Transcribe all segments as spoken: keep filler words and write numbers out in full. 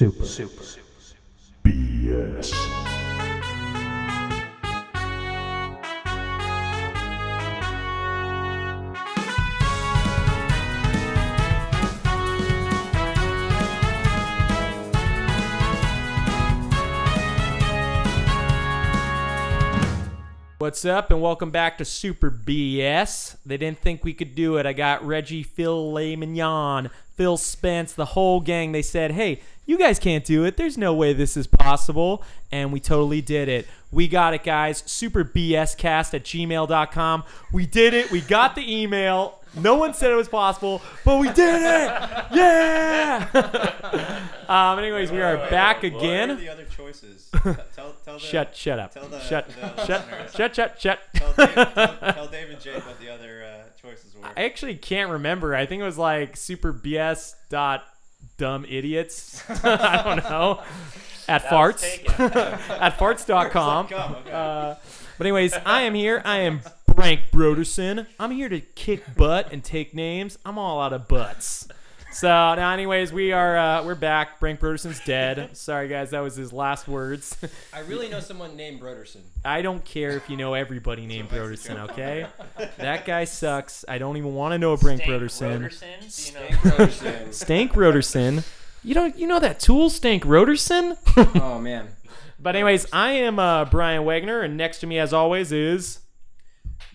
Super. Super. B S. What's up and welcome back to Super B S. They didn't think we could do it. I got Reggie, Phil Lamignon, Phil Spence, the whole gang. They said, hey, you guys can't do it. There's no way this is possible. And we totally did it. We got it, guys. Super B S cast at gmail dot com. We did it. We got the email. No one said it was possible, but we did it! Yeah! um, anyways, wait, we are wait, back wait, wait. again. What are the other choices? Tell, tell the, shut, shut up. Tell the, shut, the shut, shut, shut, shut. Tell Dave, tell, tell Dave and Jake what the other uh, choices were. I actually can't remember. I think it was like super B S dot dumb idiots. I don't know. At that farts. At farts dot com. Okay. Uh, but anyways, I am here. I am... Frank Broderson. I'm here to kick butt and take names. I'm all out of butts. So now, anyways, we are uh, we're back. Frank Broderson's dead. Sorry, guys, that was his last words. I really know someone named Broderson. I don't care if you know everybody named Broderson. Okay, that guy sucks. I don't even want to know a Frank Broderson. Stank Broderson. Stank Broderson. You don't you know that tool, Stank Broderson? Oh man. But anyways, I am uh, Brian Wagner, and next to me, as always, is.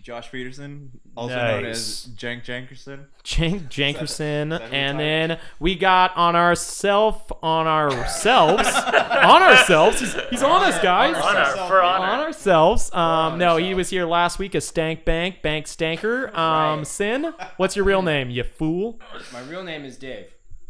Josh Peterson, also nice. known as Jank Jankerson. Jank Jankerson. Seven, seven and times. Then we got on ourself, on ourselves, on ourselves. He's, he's on, on us, guys. On, our, for on, on ourselves. Um, on no, ourselves. He was here last week as Stank Bank, Bank Stanker. Um, right. Sin, what's your real name, you fool? My real name is Dave.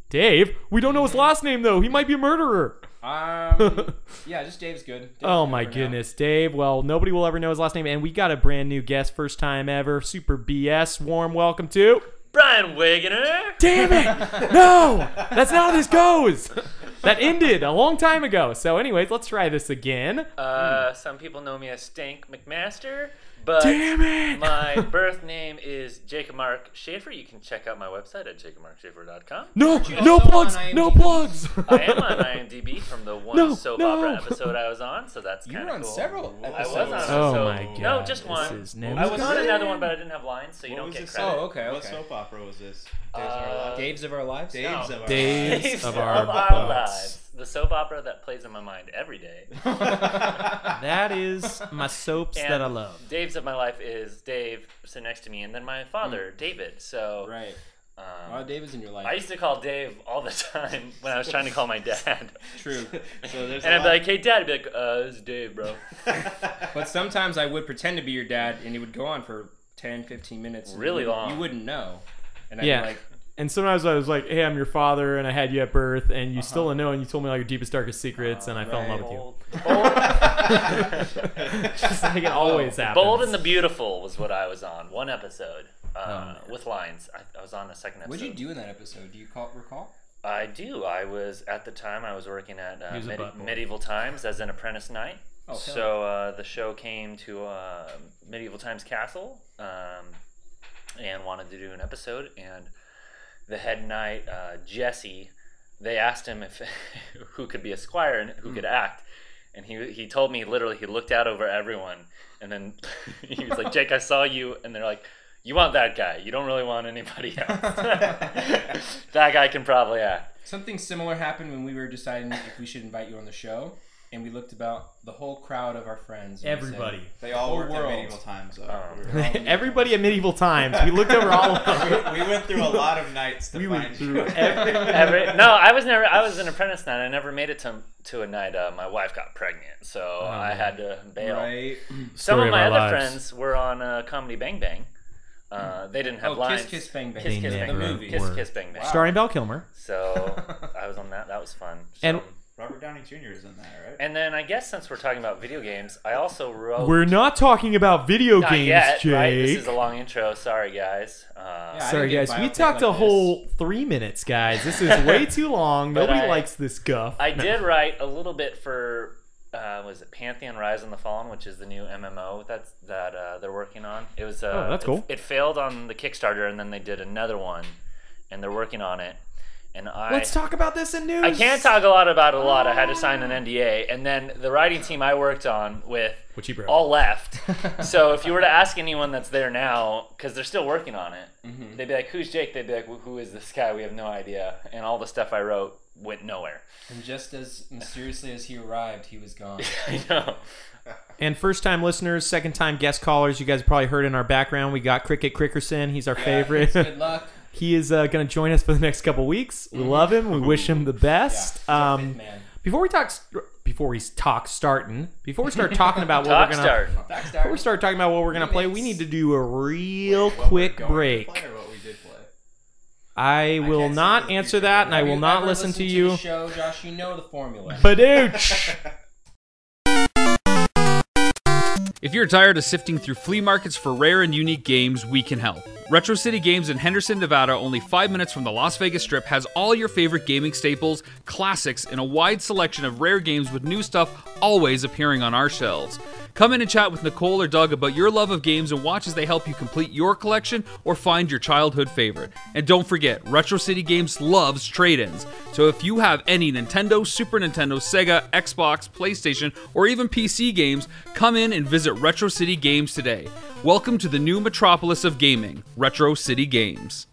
Dave? We don't know his last name, though. He might be a murderer. Um, yeah, just Dave's good. Dave's oh, my goodness, now. Dave. Well, nobody will ever know his last name, and we got a brand new guest, first time ever, Super B S. Warm welcome to... Brian Wagner. Damn it! No! That's not how this goes! That ended a long time ago. So anyways, let's try this again. Uh, mm. Some people know me as Stank McMaster, but Damn it. my birth name is Jacob Mark Schaffer. You can check out my website at jacob mark schaffer dot com. No, no plugs, no plugs. I am on IMDb from the one no, soap no. opera episode I was on, so that's kind of cool. You were on cool. several episodes. I was on episode. Oh my God. No, just one. This is I was on another one, but I didn't have lines, so you what don't get credit. Oh, okay, okay. What soap opera was this? Daves, uh, Daves of Our Lives? Daves no. of Our Daves Lives. Daves of Our, of our Lives. The soap opera that plays in my mind every day. That is my soaps and that I love. Dave's of my life is Dave sitting next to me, and then my father, mm. David. So right. Um, well, Dave is in your life. I used to call Dave all the time when I was trying to call my dad. True. So there's and I'd be like, hey, Dad. I'd be like, uh, this is Dave, bro. But sometimes I would pretend to be your dad, and it would go on for ten, fifteen minutes. Really you, long. You wouldn't know. And I'd yeah. be like... And sometimes I was like, hey, I'm your father, and I had you at birth, and you uh-huh. still didn't know, and you told me all your deepest, darkest secrets, uh, and I right. fell in love with you. Bold. Just like it always happens. Bold and the Beautiful was what I was on, one episode, uh, oh, with lines. I, I was on the second episode. What did you do in that episode? Do you call, recall? I do. I was, at the time, I was working at uh, was Medi Medieval Times as an apprentice knight. Oh, so uh, the show came to uh, Medieval Times Castle, um, and wanted to do an episode, and... The head knight, uh, Jesse, they asked him if who could be a squire and who mm. could act. And he he told me, literally, he looked out over everyone. And then he was like, Jake, I saw you. And they're like, you want that guy. You don't really want anybody else. That guy can probably act. Something similar happened when we were deciding if we should invite you on the show. And we looked about the whole crowd of our friends. Everybody. Said, they all the worked world. at Medieval Times. Um, we everybody at Medieval Times. We looked over all of them. We, we went through a lot of nights to we find you. Every, every, no, I was never. I was an apprentice night. I never made it to to a night. Uh, my wife got pregnant, so oh, I had to bail. Right. Some Story of my, of my other lives. friends were on uh, Comedy Bang Bang. Uh, they didn't have oh, lines. Kiss Kiss Bang Bang. Kiss Kiss Bang Bang. The movie. Kiss Kiss Bang Bang. Wow. Starring Val Kilmer. So I was on that. That was fun. So, and. Robert Downey Junior is in that, right? And then I guess since we're talking about video games, I also wrote... We're not talking about video not games, yet, Jake. Right? This is a long intro. Sorry, guys. Uh, yeah, sorry, guys. We talked like a this. whole three minutes, guys. This is way too long. Nobody I, likes this guff. I no. did write a little bit for, uh, was it Pantheon Rise and the Fallen, which is the new M M O that's, that uh, they're working on. It was. Uh, oh, that's cool. It, it failed on the Kickstarter, and then they did another one, and they're working on it. And I, let's talk about this in news. I can't talk a lot about a lot. I had to sign an N D A, and then the writing team I worked on with Which you all left. So if you were to ask anyone that's there now, because they're still working on it, mm-hmm. they'd be like, "Who's Jake?" They'd be like, "Who is this guy? We have no idea." And all the stuff I wrote went nowhere. And just as mysteriously as he arrived, he was gone. I know. And first-time listeners, second-time guest callers, you guys probably heard in our background, we got Cricket Crickerson. He's our yeah, favorite. Good luck. He is uh, going to join us for the next couple weeks. We love him. We wish him the best. Yeah, um, big man. Before we talk, before we talk starting, before we start talking about what talk we're going to, before we start talking about what we're going to play, we need to do a real Wait, quick break. Play or what we did play? I, I will not answer that, and I will not listen to you. The show, Josh, you know the formula. Badooch. If you're tired of sifting through flea markets for rare and unique games, we can help. Retro City Games in Henderson, Nevada, only five minutes from the Las Vegas Strip, has all your favorite gaming staples, classics, and a wide selection of rare games with new stuff always appearing on our shelves. Come in and chat with Nicole or Doug about your love of games and watch as they help you complete your collection or find your childhood favorite. And don't forget, Retro City Games loves trade-ins. So if you have any Nintendo, Super Nintendo, Sega, Xbox, PlayStation, or even P C games, come in and visit Retro City Games today. Welcome to the new metropolis of gaming. Retro City Games.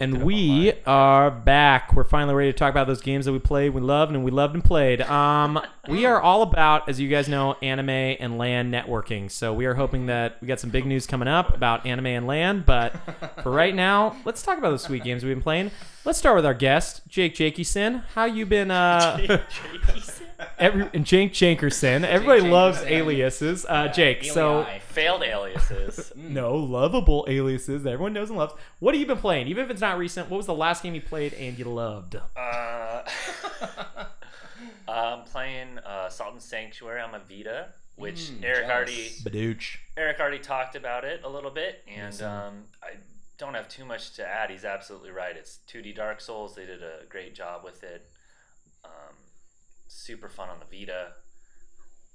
And we are back. We're finally ready to talk about those games that we played, we loved, and we loved and played. Um, we are all about, as you guys know, anime and LAN networking. So we are hoping that we got some big news coming up about anime and LAN. But for right now, let's talk about those sweet games we've been playing. Let's start with our guest, Jake Jakeyson. How you been? Uh, Jake Jakeyson? Every, and Jake Jankerson. Everybody Jake loves Jankerson. aliases. Uh, yeah, Jake, alien so... I failed aliases. No, lovable aliases that everyone knows and loves. What have you been playing? Even if it's not recent, what was the last game you played and you loved? Uh, I'm playing uh, Salt and Sanctuary on my Vita, which mm, Eric jealous. already... Badooch. Eric already talked about it a little bit, and mm-hmm. um, I don't have too much to add. He's absolutely right. It's two D Dark Souls. They did a great job with it. Um... Super fun on the Vita,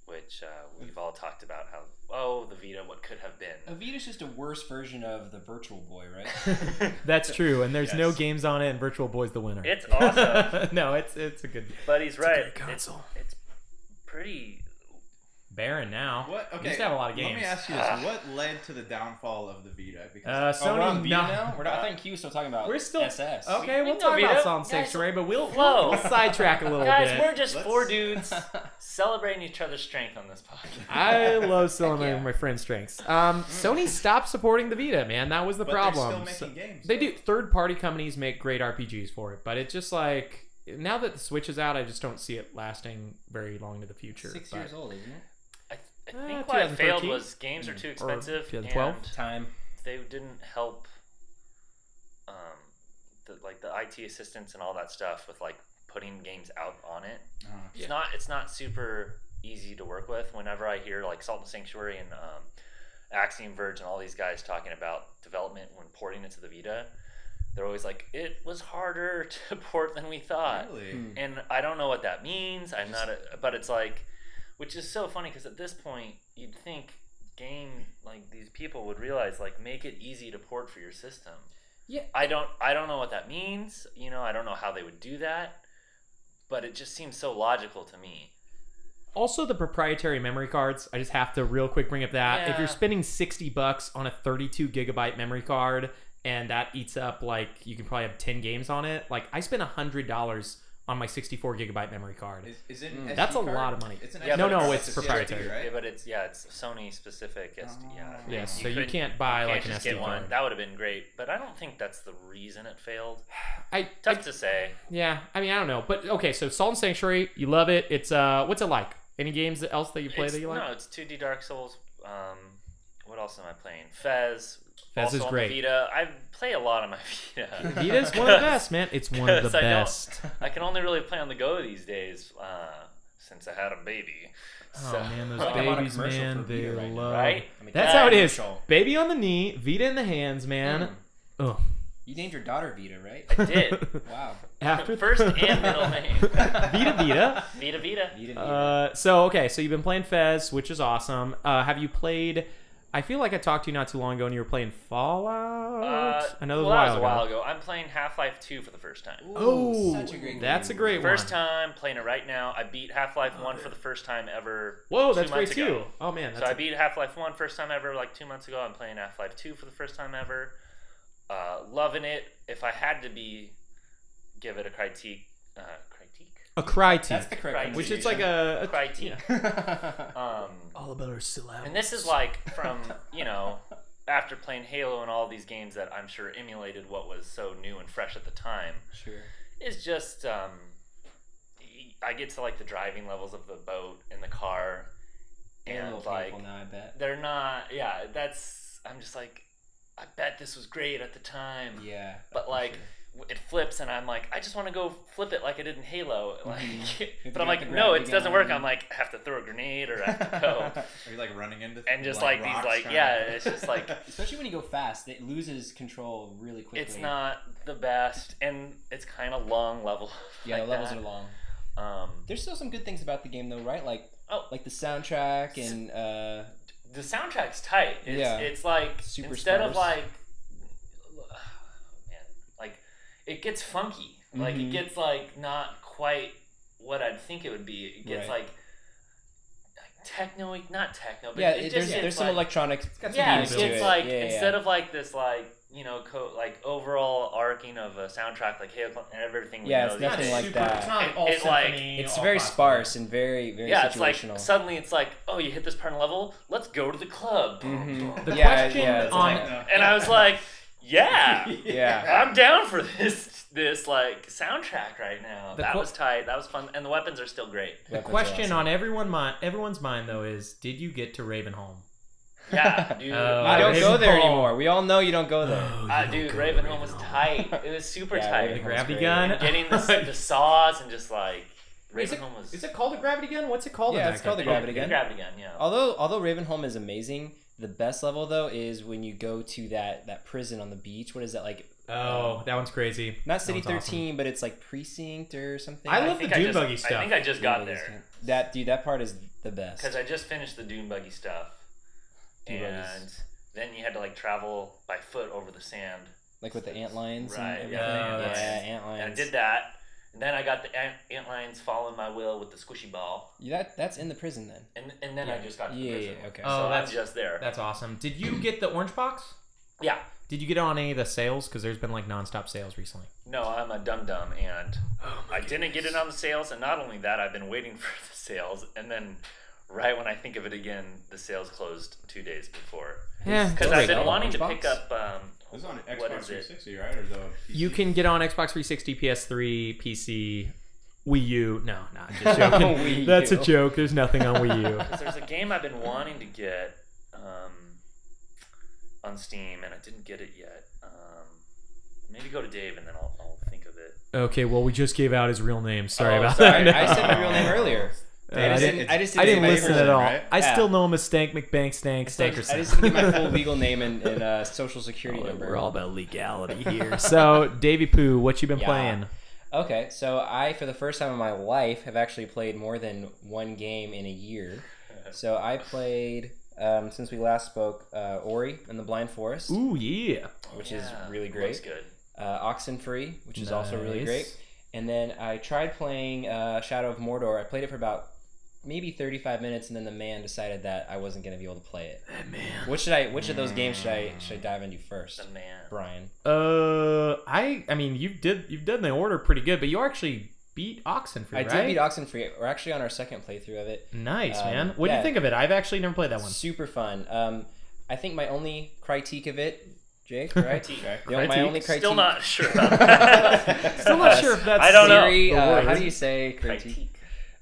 which uh, we've all talked about how, oh, the Vita, what could have been. A Vita's just a worse version of the Virtual Boy, right? That's true, and there's yes. no games on it, and Virtual Boy's the winner. It's awesome. No, it's it's a good But he's it's right. A console. It's, it's pretty barren now. What? Okay. We used to have a lot of games. Let me ask you this. Uh, what led to the downfall of the Vita? Because uh, Sony, we're on Vita no, now? We're not, uh, I think Q's still talking about we're still, S S. Okay, we, we'll talk Vita. about Salt and Sanctuary, but we'll, we'll sidetrack a little Guys, bit. Guys, we're just Let's... four dudes celebrating each other's strength on this podcast. I love celebrating yeah. my friends' strengths. Um, Sony stopped supporting the Vita, man. That was the but problem. They're still making so, games. They do. Third-party companies make great R P Gs for it, but it's just like, now that the Switch is out, I just don't see it lasting very long into the future. Six but, years old, isn't it? I think uh, why it failed was games are too expensive, and time they didn't help, um, the, like the I T assistants and all that stuff with like putting games out on it. Uh, it's yeah. not it's not super easy to work with. Whenever I hear like Salt and Sanctuary and um, Axiom Verge and all these guys talking about development when porting it to the Vita, they're always like, it was harder to port than we thought. Really? Hmm. And I don't know what that means. I'm Just, not, a, but it's like. Which is so funny because at this point, you'd think game like these people would realize like make it easy to port for your system. Yeah, I don't I don't know what that means. You know, I don't know how they would do that, but it just seems so logical to me. Also, the proprietary memory cards. I just have to real quick bring up that yeah. if you're spending sixty bucks on a thirty-two gigabyte memory card and that eats up like you can probably have ten games on it. Like I spent a hundred dollars. on my sixty-four gigabyte memory card. Is, is it an mm. S D That's a card? lot of money. It's an yeah, no, no, it's, it's proprietary. S D, right? Yeah, but it's yeah, it's Sony specific. S D, oh. Yeah, yeah. You so you can't buy you like can't an just S D get one. Card. That would have been great, but I don't think that's the reason it failed. I tough I, to say. Yeah, I mean I don't know, but okay. So Salt and Sanctuary, you love it. It's uh, what's it like? Any games else that you play it's, that you like? No, it's two D Dark Souls. Um, what else am I playing? Fez. Fez also is great. On the Vita. I play a lot on my Vita. Vita's one of the best, man. It's one of the I best. I can only really play on the go these days uh, since I had a baby. Oh, so, man, those babies, man. They right love... Right? I mean, That's how it is. Control. Baby on the knee, Vita in the hands, man. Mm. Ugh. You named your daughter Vita, right? I did. Wow. After First and middle name. Vita Vita. Vita Vita. Vita Vita. Uh, so, okay, so you've been playing Fez, which is awesome. Uh, have you played... I feel like I talked to you not too long ago and you were playing Fallout. Uh, Another well, while that was a while ago. ago. I'm playing Half-Life two for the first time. Ooh, oh, such a great that's game. a great first one. First time, playing it right now. I beat Half-Life oh, 1 man. for the first time ever. Whoa, that's great ago. too. Oh, man. That's so a... I beat Half-Life one first time ever like two months ago. I'm playing Half-Life two for the first time ever. Uh, loving it. If I had to be, give it a critique. Uh, critique? A critique. That's the critique. Which is like a... a critique. Yeah. um, all about our syllables. And this is like from, you know... after playing Halo and all these games that I'm sure emulated what was so new and fresh at the time, sure, it's just um, I get to like the driving levels of the boat and the car, and like now, I bet. they're not. Yeah, that's. I'm just like, I bet this was great at the time. Yeah, but like. Sure. It flips and I'm like, I just want to go flip it like I did in Halo, like. But I'm like, no, it doesn't work. I'm like, I have to throw a grenade or I have to go. Are you like running into and just like these like yeah, it's just like especially when you go fast, it loses control really quickly. It's not the best, and it's kind of long level. Yeah, the levels are long. Um, There's still some good things about the game though, right? Like oh, like the soundtrack and uh, the soundtrack's tight. It's, yeah, it's like super instead sparse. of like. It gets funky. Like, mm-hmm. it gets, like, not quite what I'd think it would be. It gets, right. like, like techno not techno, but yeah, it, it just there's, there's some like, electronics. It's got some yeah, it gets, like, yeah, instead yeah. of, like, this, like, you know, co like, overall arcing of a soundtrack, like, hey, and everything we yeah, know. Yeah, it's nothing it's like super, that. It's not all it, symphony. Like, it's very possible. sparse and very, very yeah, situational. Yeah, like, suddenly it's like, oh, you hit this part of level? Let's go to the club. Mm-hmm. The yeah, question yeah, on... Like, and I was like... Yeah, yeah. I'm down for this this like soundtrack right now. The that was tight. That was fun, and the weapons are still great. The weapons question awesome. on everyone mind, everyone's mind though is, did you get to Ravenholm? Yeah, dude. Uh, I don't Ravenholm. go there anymore. We all know you don't go there. Oh, uh, don't dude, go Ravenholm was tight. It was super yeah, tight. The gravity great. gun, and getting the, the saws, and just like. Ravenholm was. Is it called the gravity gun? What's it called? Yeah, it's called the gravity gun. Gravity gun. Yeah. Although although Ravenholm is amazing. The best level though is when you go to that that prison on the beach. What is that like? Oh, um, that one's crazy. Not City thirteen, awesome. but it's like precinct or something. I love I the dune buggy stuff. I think I just dune got there. Stuff. That dude, that part is the best. Because I just finished the dune buggy stuff, dune and buggies. then you had to like travel by foot over the sand, like with the ant lions. Right. And yeah, yeah, ant lions. And I did that. And then I got the ant, ant lions following my will with the squishy ball. Yeah, that, that's in the prison then. And and then yeah. I just got to the yeah, prison. Yeah, okay. Oh, so that's just there. That's awesome. Did you get the orange box? Yeah. Did you get on any of the sales? Because there's been like nonstop sales recently. No, I'm a dum-dum, and oh I goodness. didn't get it on the sales. And not only that, I've been waiting for the sales, and then right when I think of it again, the sales closed two days before. Yeah. Because I've been wanting to pick up. Um, This is on Xbox what is three sixty, it? right? Or the you can get on Xbox three sixty, P S three, P C, Wii U. No, not just joking. That's U. a joke. There's nothing on Wii U. Because there's a game I've been wanting to get um, on Steam, and I didn't get it yet. Um, maybe go to Dave, and then I'll, I'll think of it. Okay, well, we just gave out his real name. Sorry oh, about sorry. that. I said my real name earlier. Uh, I, just didn't, I, just didn't I didn't listen at all. Right? I yeah. still know him as Stank McBank Stank Stankerson. I just didn't get my full legal name and, and uh, social security oh, number. We're all about legality here. So, Davey Pooh, what you been yeah. playing? Okay, so I, for the first time in my life, have actually played more than one game in a year. So I played, um, since we last spoke, uh, Ori and the Blind Forest. Ooh, yeah. Which yeah. is really great. Looks good. Uh, Oxenfree, which nice. is also really great. And then I tried playing uh, Shadow of Mordor. I played it for about... maybe thirty-five minutes, and then the man decided that I wasn't gonna be able to play it. That man. Which should I? Which of those games should I should I dive into first? The man. Brian. Uh, I I mean you did you've done the order pretty good, but you actually beat Oxenfree. I right? did beat Oxenfree. We're actually on our second playthrough of it. Nice um, man. What yeah, do you think of it? I've actually never played that one. Super fun. Um, I think my only critique of it. Jake, right? okay. you know, my only critique. Still not sure about that. Still not sure if that's I don't theory. know. Uh, how do you say critique? critique.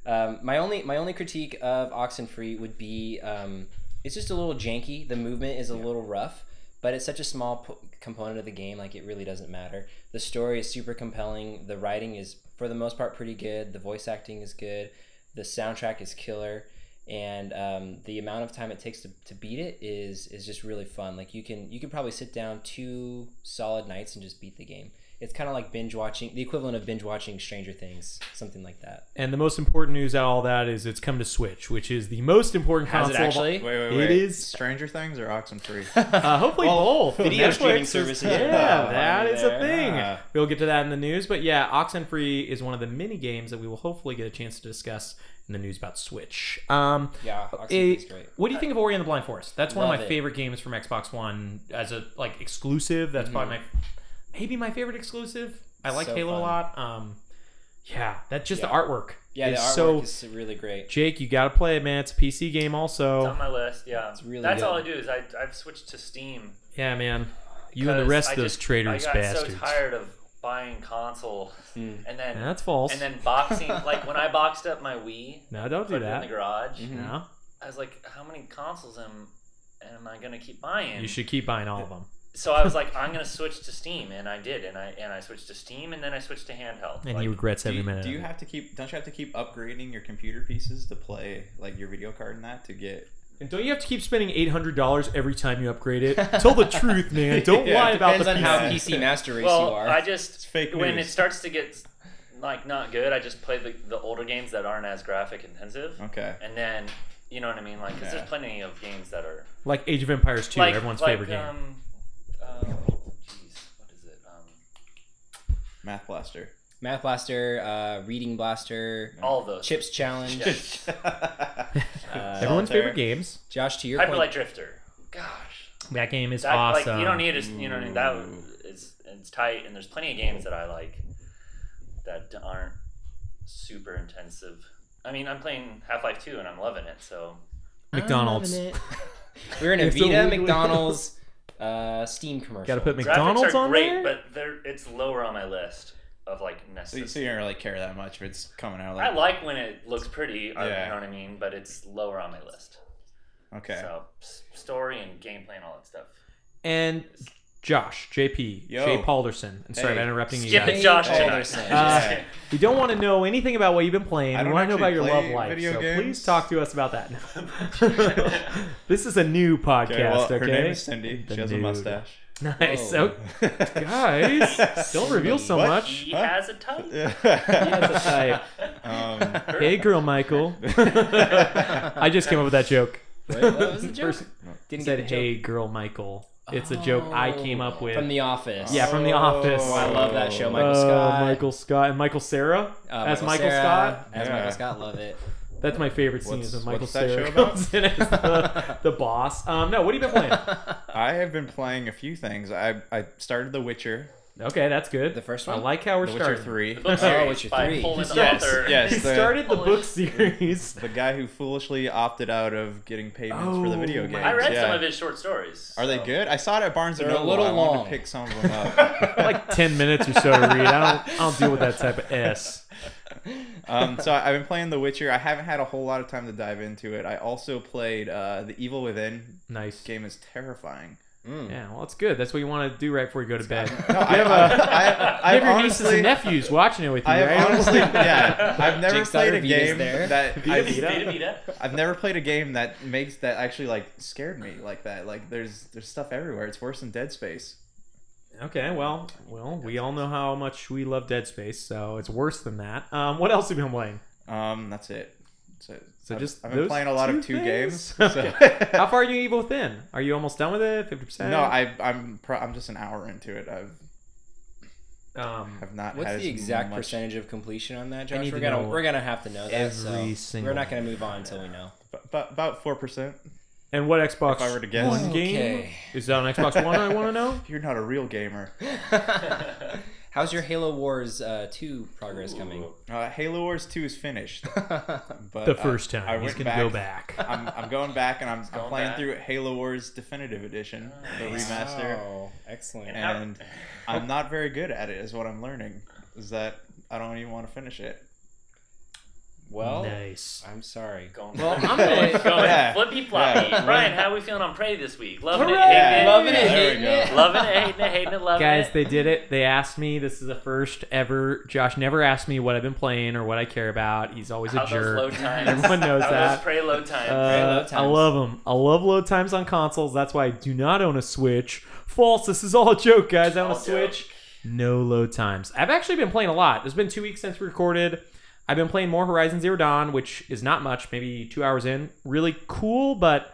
Um, my only my only critique of Oxenfree would be um, it's just a little janky. The movement is a yeah. little rough, but it's such a small p component of the game. Like it really doesn't matter. The story is super compelling. The writing is for the most part pretty good. The voice acting is good. The soundtrack is killer, and um, the amount of time it takes to, to beat it is is just really fun. Like you can you can probably sit down two solid nights and just beat the game. It's kind of like binge watching, the equivalent of binge watching Stranger Things, something like that. And the most important news out of all that is it's come to Switch, which is the most important console. Has it actually? Wait, wait, wait. It is Stranger Things or Oxenfree? uh, hopefully well, both. Video streaming services. Yeah, yeah, that is there. a thing. Uh, we'll get to that in the news. But yeah, Oxenfree is one of the mini games that we will hopefully get a chance to discuss in the news about Switch. Um, yeah, Oxenfree's it, great. What do you think of Ori and the Blind Forest? That's Love one of my it. favorite games from Xbox One as a like exclusive. That's mm-hmm. probably my... Maybe my favorite exclusive. I like so Halo fun. a lot. Um, yeah, that's just yeah. the artwork. Yeah, the artwork so, is really great. Jake, you gotta play it, man. It's a P C game, also. It's on my list. Yeah, it's really. That's good. all I do is I I've switched to Steam. Yeah, man. You and the rest I of those just, traitorous bastards. I got bastards. so tired of buying console, mm. and then yeah, that's false. And then boxing, like when I boxed up my Wii. No, don't do that. In the garage. Mm-hmm. No. I was like, how many consoles am am I gonna keep buying? You should keep buying all of them. So I was like, I'm gonna switch to Steam, and I did, and I and I switched to Steam, and then I switched to handheld. And like, he regrets every minute. Do you have to keep? Don't you have to keep upgrading your computer pieces to play like your video card and that to get? And don't you have to keep spending eight hundred dollars every time you upgrade it? Tell the truth, man. Don't yeah, lie about the. Depends on how P C Master Race well, you are. I just it's fake news. When it starts to get like not good, I just play the the older games that aren't as graphic intensive. Okay. And then you know what I mean, like because yeah. there's plenty of games that are like Age of Empires two, like, everyone's like, favorite game. Um, Oh, geez. What is it? Um, Math Blaster. Math Blaster, uh, Reading Blaster. All of those. Chips Challenge. uh, Everyone's favorite games. Josh, to your Hyper point. Light Drifter. Gosh. That game is that, awesome. Like, you don't need to, you know, that it's, it's tight, and there's plenty of games that I like that aren't super intensive. I mean, I'm playing Half-Life two, and I'm loving it, so. McDonald's. We're in a Vita, McDonald's. Uh, Steam commercial. Gotta put McDonald's graphics are on great, there? But they're, it's lower on my list of like necessary. So you don't really care that much if it's coming out. Like I like when it looks pretty, yeah. you know what I mean? But it's lower on my list. Okay. So story and gameplay and all that stuff. And Josh, J P, Yo. Jay Palderson. I'm sorry, hey. I'm interrupting Skip you guys. Skip it, Josh Palderson. Uh, we don't want to know anything about what you've been playing. We want to know about your love life. Video so games. Please talk to us about that. This is a new podcast, okay? Well, her okay? name is Cindy. The she has dude. a mustache. Nice. Oh. So, guys, don't reveal so what? much. He has a type. he has a type. Um, hey, girl, Michael. I just came up with that joke. Wait, what was the joke? Didn't said, get hey, joke. girl, Michael. It's a joke oh, I came up with. From The Office. Yeah, from The Office. Oh, I love that show, Michael uh, Scott. Michael Scott. And Michael Cera uh, as Michael, Michael Scott. As yeah. Michael Scott, love it. That's my favorite scene what's, is when Michael Cera comes in as the, the boss. Um, no, what have you been playing? I have been playing a few things. I I started The Witcher. Okay, that's good. The first one? I like how we're starting. The Witcher three. The book series oh, Witcher by three. Polish yes. author. Yes, he started the, the book series. The guy who foolishly opted out of getting payments oh, for the video games. I read yeah. some of his short stories. So. Are they good? I saw it at Barnes and Noble. I long. wanted to pick some of them up. Like ten minutes or so to read. I don't, I don't deal with that type of S. um, so I've been playing The Witcher. I haven't had a whole lot of time to dive into it. I also played uh, The Evil Within. Nice. This game is terrifying. Mm. Yeah, well, it's good. That's what you want to do right before you go to bed. No, I, have, uh, I, I, you have your honestly, nieces and nephews watching it with you, I right? Honestly, yeah, I've never Jake's played a game there. that Vita, I, Vita. Vita, Vita. I've never played a game that makes that actually like scared me like that. Like there's there's stuff everywhere. It's worse than Dead Space. Okay, well, well, we all know how much we love Dead Space, so it's worse than that. Um, what else have you been playing? Um, that's it. So, so I've, just I've been playing a lot two of two things. games. So. How far are you Evil Within? Are you almost done with it? Fifty percent? No, I, I'm pro I'm just an hour into it. I've um, have not. What's had the exact much... percentage of completion on that, Josh? We're gonna we're gonna have to know that. Every so single. We're not gonna move on until yeah. we know. But about four percent. And what Xbox if I were to guess. One game okay. is that on Xbox One? I want to know. You're not a real gamer. How's your Halo Wars uh, two progress Ooh. coming? Uh, Halo Wars two is finished. But the first time. I, I He's going to go back. I'm, I'm going back, and I'm, I'm playing back. through Halo Wars Definitive Edition, oh, the nice. remaster. Oh, excellent. And I'm not very good at it is what I'm learning, is that I don't even want to finish it. Well, nice. I'm sorry. Going well, I'm going to go yeah. flippy floppy. Yeah. Brian, how are we feeling on Prey this week? Loving Hooray! it, hating it, loving it, hating it, loving it, hating it, hating it, loving Guys, it. Guys, they did it. They asked me. This is the first ever. Josh never asked me what I've been playing or what I care about. He's always how a jerk. Low times. Everyone knows how that. Prey low time. Uh, Prey low times. I love them. I love low times on consoles. That's why I do not own a Switch. False. This is all a joke, guys. I own all a Switch. Joke. No load times. I've actually been playing a lot. It's been two weeks since we recorded. I've been playing more Horizon Zero Dawn, which is not much, maybe two hours in. Really cool, but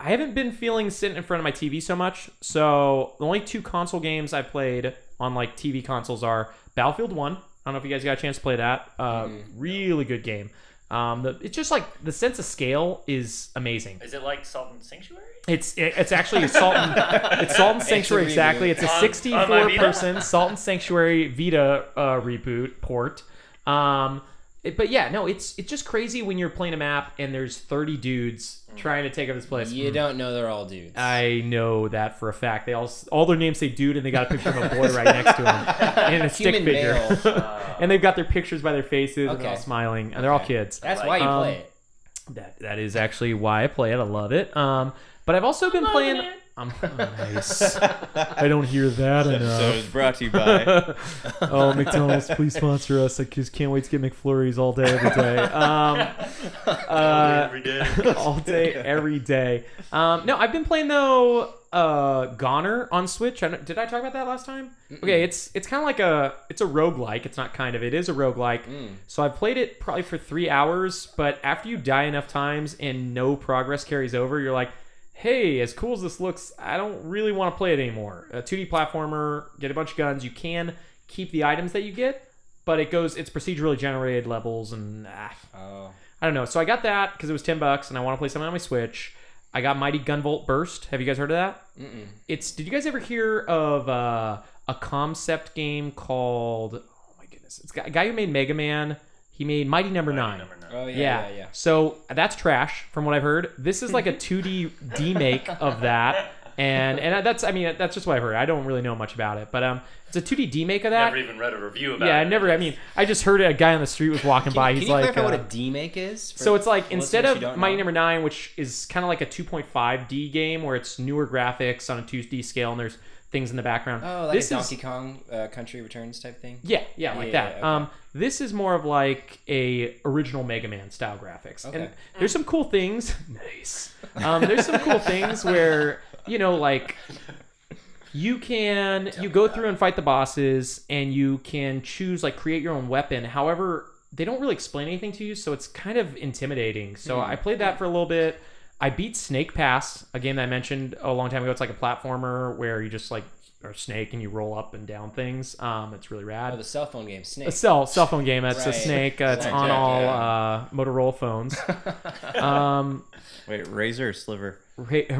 I haven't been feeling sitting in front of my T V so much. So the only two console games I played on like T V consoles are Battlefield one. I don't know if you guys got a chance to play that. Uh, mm, really no. good game. Um, the, it's just like the sense of scale is amazing. Is it like Salt and Sanctuary? It's it, it's actually Salt and it's Salt and Sanctuary it's exactly. It's a sixty-four person Salt and Sanctuary Vita uh, reboot port. Um, it, but yeah, no, it's it's just crazy when you're playing a map and there's thirty dudes mm. trying to take up this place. You mm. don't know they're all dudes. I know that for a fact. They all all their names say dude, and they got a picture of a boy right next to them and a stick figure. Uh, And they've got their pictures by their faces, okay. and they're all smiling, and okay. they're all kids. That's why you um, play it. That that is actually why I play it. I love it. Um, but I've also I'm been playing. It. I'm oh, nice. I don't hear that this enough. So it's brought to you by. Oh, McDonald's, please sponsor us! I just can't wait to get McFlurries all day, every day. Um, uh, every day, all day, every day. Um, no, I've been playing though. Uh, Goner on Switch. I did I talk about that last time? Mm-mm. Okay, it's it's kind of like a it's a roguelike. It's not kind of it is a roguelike. Mm. So I've played it probably for three hours, but after you die enough times and no progress carries over, you're like, hey, as cool as this looks, I don't really want to play it anymore. A two D platformer, get a bunch of guns. You can keep the items that you get, but it goes it's procedurally generated levels and ah, oh. I don't know. So I got that because it was ten bucks, and I want to play something on my Switch. I got Mighty Gunvolt Burst. Have you guys heard of that? Mm-mm. It's. Did you guys ever hear of uh, a concept game called? Oh my goodness! It's got a guy who made Mega Man. He made Mighty Number Nine. Number nine. Oh yeah, yeah, yeah, yeah. So that's trash, from what I've heard. This is like a two D demake of that, and and that's. I mean, that's just what I've heard. I don't really know much about it, but um, it's a two D demake of that. Never even read a review about. Yeah, it. Yeah, I never. I mean, I just heard a guy on the street was walking can, by. He's can you like, clarify uh, what a demake is? So it's like instead of Mighty Number Nine, which is kind of like a two point five D game where it's newer graphics on a two D scale and there's things in the background. Oh, like this a Donkey is, Kong uh, Country Returns type thing. Yeah, yeah, like yeah, that. Yeah, okay. Um, this is more of like a original Mega Man style graphics. Okay. And there's some cool things. Nice. Um, there's some cool things where you know like. You can you go through and fight the bosses, and you can choose like create your own weapon. However, they don't really explain anything to you, so it's kind of intimidating. So mm-hmm. I played that for a little bit. I beat Snake Pass, a game that I mentioned a long time ago. It's like a platformer where you just like are a snake and you roll up and down things. Um, it's really rad. Oh, the cell phone game, Snake. A cell cell phone game. That's right. A snake. Uh, it's Black on Jack, all yeah. uh, Motorola phones. um, Wait, Razor or Sliver?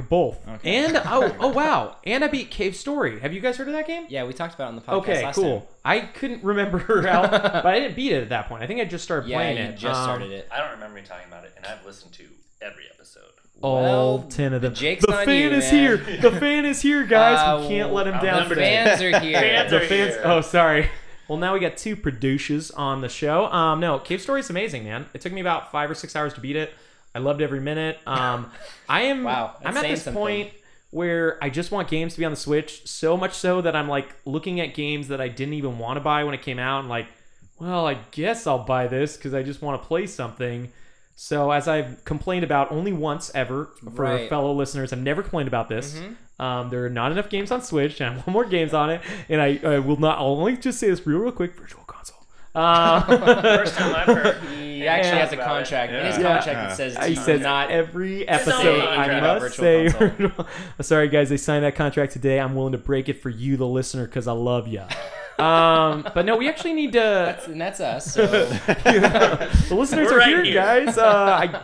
Both. Okay. And oh, oh wow, and I beat Cave Story. Have you guys heard of that game? Yeah, we talked about it on the podcast. Okay, last cool. Time. I couldn't remember how, but I didn't beat it at that point. I think I just started yeah, playing you it. Just um, started it. I don't remember me talking about it, and I've listened to every episode. All well, ten of them. Jake's the fan you, is man. Here. The fan is here, guys. Uh, we can't let him down. The fans are here. Fans the are fans. Here. Oh, sorry. Well, now we got two producers on the show. Um, no, Cave Story is amazing, man. It took me about five or six hours to beat it. I loved every minute. Um, I am. Wow, I'm at this something. Point where I just want games to be on the Switch so much so that I'm like looking at games that I didn't even want to buy when it came out, and like, well, I guess I'll buy this because I just want to play something. So as I've complained about only once ever for right. fellow listeners, I've never complained about this. Mm-hmm. Um, there are not enough games on Switch, and I want more games on it. And I, I will not. I'll only just say this real, real quick. Virtual console. Uh, First time I've heard. He actually has a contract. Yeah. In his contract, yeah. it says he says not every episode. I must say, sorry guys, I signed that contract today. I'm willing to break it for you, the listener, because I love you. Um, but no, we actually need to. That's, and that's us. So. yeah. The listeners We're are right here, here, guys. Uh,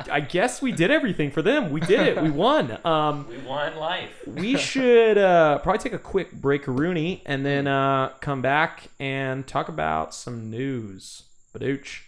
I I guess we did everything for them. We did it. We won. Um, we won life. We should uh, probably take a quick break, Rooney, and then uh, come back and talk about some news. Badooch.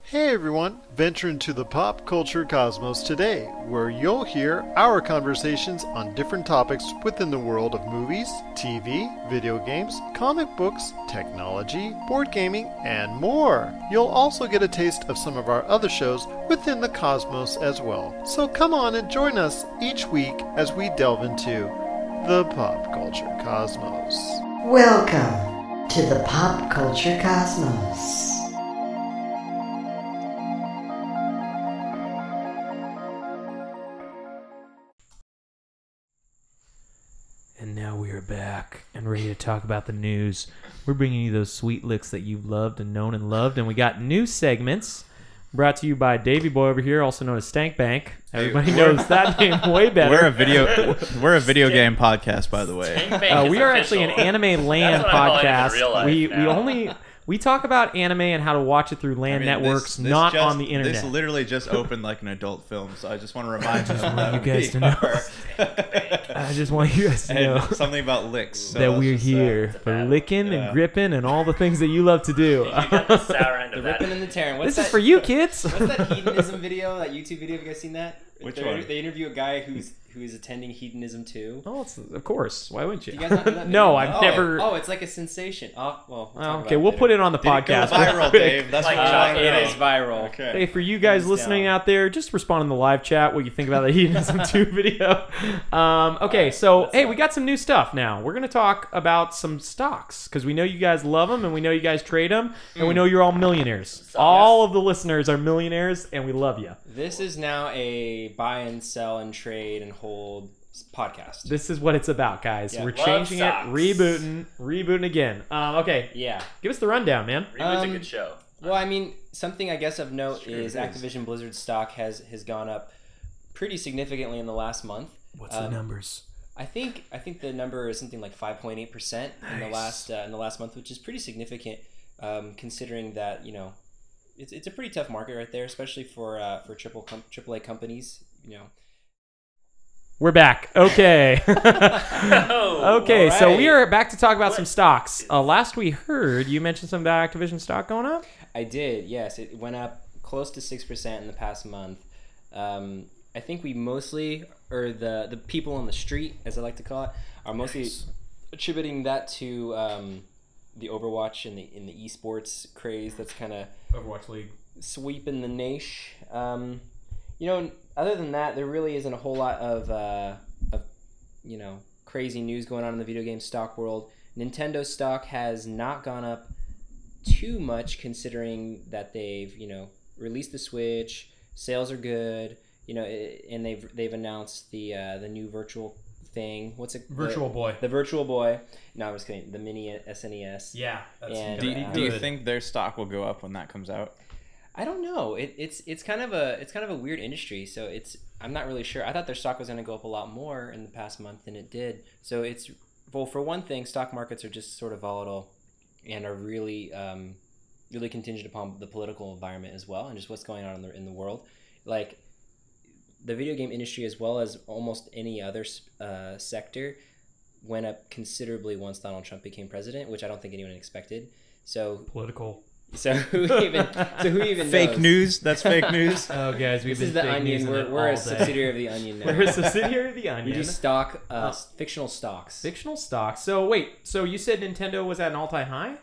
Hey everyone, venture into the pop culture cosmos today, where you'll hear our conversations on different topics within the world of movies, T V, video games, comic books, technology, board gaming, and more. You'll also get a taste of some of our other shows within the cosmos as well. So come on and join us each week as we delve into the pop culture cosmos. Welcome to the pop culture cosmos. We are back and ready to talk about the news. We're bringing you those sweet licks that you've loved and known and loved. And we got new segments brought to you by Davey Boy over here, also known as Stank Bank. Everybody Dude, knows that name way better. We're a video we're a video Stank, game podcast, by the way. Stank Bank uh, we are official. Actually an anime land podcast. We now. we only we talk about anime and how to watch it through land I mean, networks, this, this not just, on the internet. This literally just opened like an adult film, so I just want to remind you, want you guys to know. I just want you guys to and know something about licks. So that we're just, here uh, for licking yeah. and gripping and all the things that you love to do. You got the sour end of the ripping and the tearing. What's this that, is for you, kids. What's that hedonism video? That YouTube video? Have you guys seen that? Which they, one? They interview a guy who's who is attending hedonism too. Oh, it's, of course. Why wouldn't you? Do you guys not do that? No, I've oh, never. Oh, it's like a sensation. Oh, well. we'll oh, okay, we'll later. put it on the Did podcast. It go viral, Dave. That's like, uh, viral. It is viral. Okay. Hey, for you guys listening down. out there, just respond in the live chat what you think about the hedonism two video. Um, okay, right, so hey, up. we got some new stuff now. We're gonna talk about some stocks because we know you guys love them and we know you guys trade them and mm. we know you're all millionaires. So, all yes. of the listeners are millionaires and we love you. This is now a buy and sell and trade and hold podcast. This is what it's about, guys. Yeah. We're Love changing socks. it, rebooting, rebooting again. Um, okay, yeah. Give us the rundown, man. Reboot's um, a good show. Well, I mean, something I guess of note sure is, is Activision Blizzard's stock has has gone up pretty significantly in the last month. What's um, the numbers? I think I think the number is something like five point eight percent nice. in the last uh, in the last month, which is pretty significant um, considering that you know. It's, it's a pretty tough market right there, especially for uh, for triple com triple A companies. You know, we're back. Okay, oh, okay. Right. So we are back to talk about what? some stocks. Uh, last we heard, you mentioned some Activision stock going up. I did. Yes, it went up close to six percent in the past month. Um, I think we mostly, or the the people on the street, as I like to call it, are mostly nice. attributing that to. Um, The Overwatch and the in the esports craze that's kind of Overwatch League sweeping the niche. Um, you know, other than that, there really isn't a whole lot of, uh, of you know crazy news going on in the video game stock world. Nintendo stock has not gone up too much considering that they've you know released the Switch, sales are good, you know, and they've they've announced the uh, the new virtual. thing what's it Virtual the, Boy the Virtual Boy no I was kidding the mini S N E S yeah that's and, do, uh, do you think their stock will go up when that comes out? I don't know, it, it's it's kind of a it's kind of a weird industry, so it's I'm not really sure. I thought their stock was going to go up a lot more in the past month than it did, so it's well for one thing stock markets are just sort of volatile and are really um, really contingent upon the political environment as well and just what's going on in the, in the world. Like the video game industry, as well as almost any other uh, sector, went up considerably once Donald Trump became president, which I don't think anyone expected. So political. So who even? So who even? Fake knows? news. That's fake news. Oh, guys, we've this been. This is the Onion. We're, we're a subsidiary of the Onion now. We're a subsidiary of the Onion. We do stock, uh, oh. fictional stocks. Fictional stocks. So wait. So you said Nintendo was at an all-time high?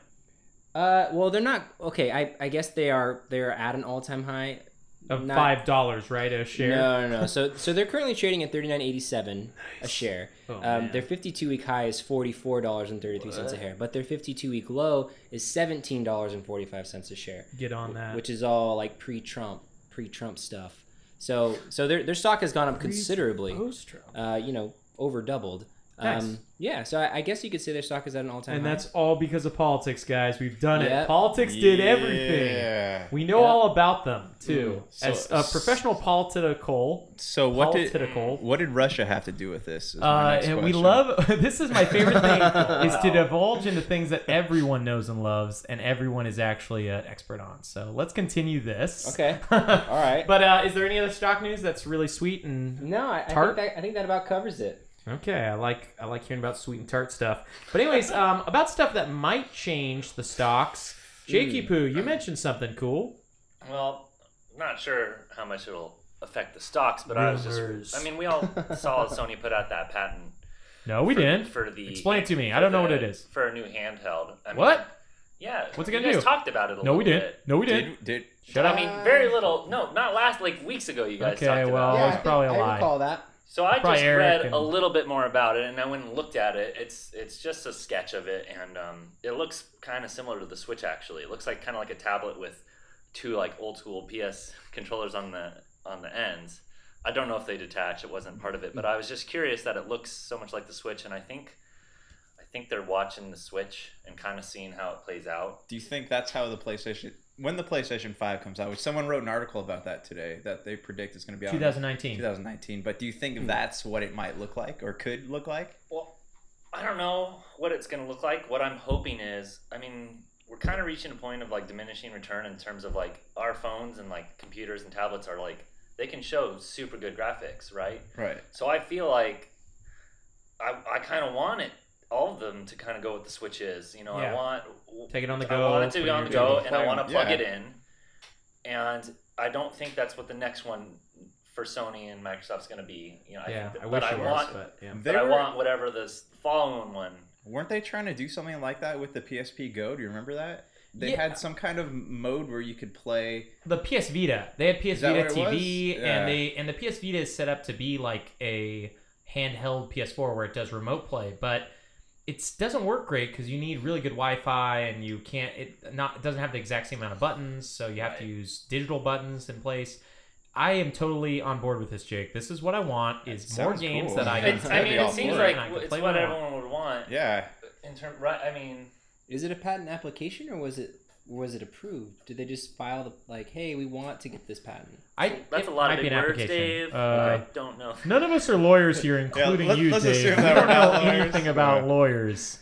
Uh, well, they're not. Okay, I I guess they are. They are at an all-time high. Of Not, five dollars, right, a share. No, no, no. So, so they're currently trading at thirty nine eighty seven nice. a share. Oh, um, their fifty two week high is forty four dollars and thirty three cents a share, but their fifty two week low is seventeen dollars and forty five cents a share. Get on that. Which is all like pre Trump, pre Trump stuff. So, so their their stock has gone up considerably. Post Trump. Uh, you know, over doubled. Nice. Um, yeah, so I, I guess you could say their stock is at an all-time high. And that's all because of politics, guys. We've done yep. it. Politics yeah. did everything. We know yep. all about them, too. Mm. So, As a professional political... So what political, did what did Russia have to do with this? Uh, and we love... This is my favorite thing, is to divulge into things that everyone knows and loves, and everyone is actually an expert on. So let's continue this. Okay. All right. But uh, is there any other stock news that's really sweet and No, I, I, think, that, I think that about covers it. Okay, I like I like hearing about sweet and tart stuff. But anyways, um, about stuff that might change the stocks. Jakey Poo, you mentioned something cool. Well, not sure how much it'll affect the stocks, but Rumors. I was just I mean, we all saw Sony put out that patent. No, we for, didn't. For the explain it to me. I don't the, know what it is. For a new handheld. I mean, what? Yeah. What's it gonna you guys do? Talked about it a no, little bit. No, we didn't. No, we didn't. Did, did shut up. I mean, very little. No, not last like weeks ago. You guys okay, talked well, about. Okay, well, it's probably a lie. I recall that. So I Probably just Eric read and... a little bit more about it, and I went and looked at it. It's it's just a sketch of it, and um, it looks kind of similar to the Switch. Actually, it looks like kind of like a tablet with two like old school P S controllers on the on the ends. I don't know if they detach. It wasn't part of it, but I was just curious that it looks so much like the Switch, and I think think they're watching the Switch and kind of seeing how it plays out. Do you think that's how the PlayStation... When the PlayStation five comes out, which someone wrote an article about that today, that they predict is going to be out twenty nineteen. twenty nineteen. But do you think hmm. that's what it might look like or could look like? Well, I don't know what it's going to look like. What I'm hoping is... I mean... We're kind of reaching a point of like diminishing return in terms of like our phones and like computers and tablets are like, they can show super good graphics, right? Right. So I feel like I, I kind of want it, all of them to kind of go with the Switch is, you know, yeah. I want, take it on the go. I want it to be on the go and I want to plug yeah. it in. And I don't think that's what the next one for Sony and Microsoft's going to be, you know, yeah, I, think that, I wish but it I was, want, but, yeah. but I were... want whatever this following one. Weren't they trying to do something like that with the P S P Go? Do you remember that? They yeah. had some kind of mode where you could play... The P S Vita. They had P S Vita T V, yeah. and they and the P S Vita is set up to be like a handheld P S four where it does remote play, but it doesn't work great because you need really good Wi-Fi, and you can't... It, not, it doesn't have the exact same amount of buttons, so you have right. to use digital buttons in place. I am totally on board with this, Jake. This is what I want, is that more games cool. that I can play. I mean, it seems like it's what, what everyone would want. Yeah. In term, right, I mean... Is it a patent application, or was it was it approved? Did they just file, the like, hey, we want to get this patent? I, That's a lot of big words, Dave. Uh, I don't know. None of us are lawyers here, including yeah, let's, you, let's Dave. Assume that we're not lawyers. We don't know anything about yeah. lawyers.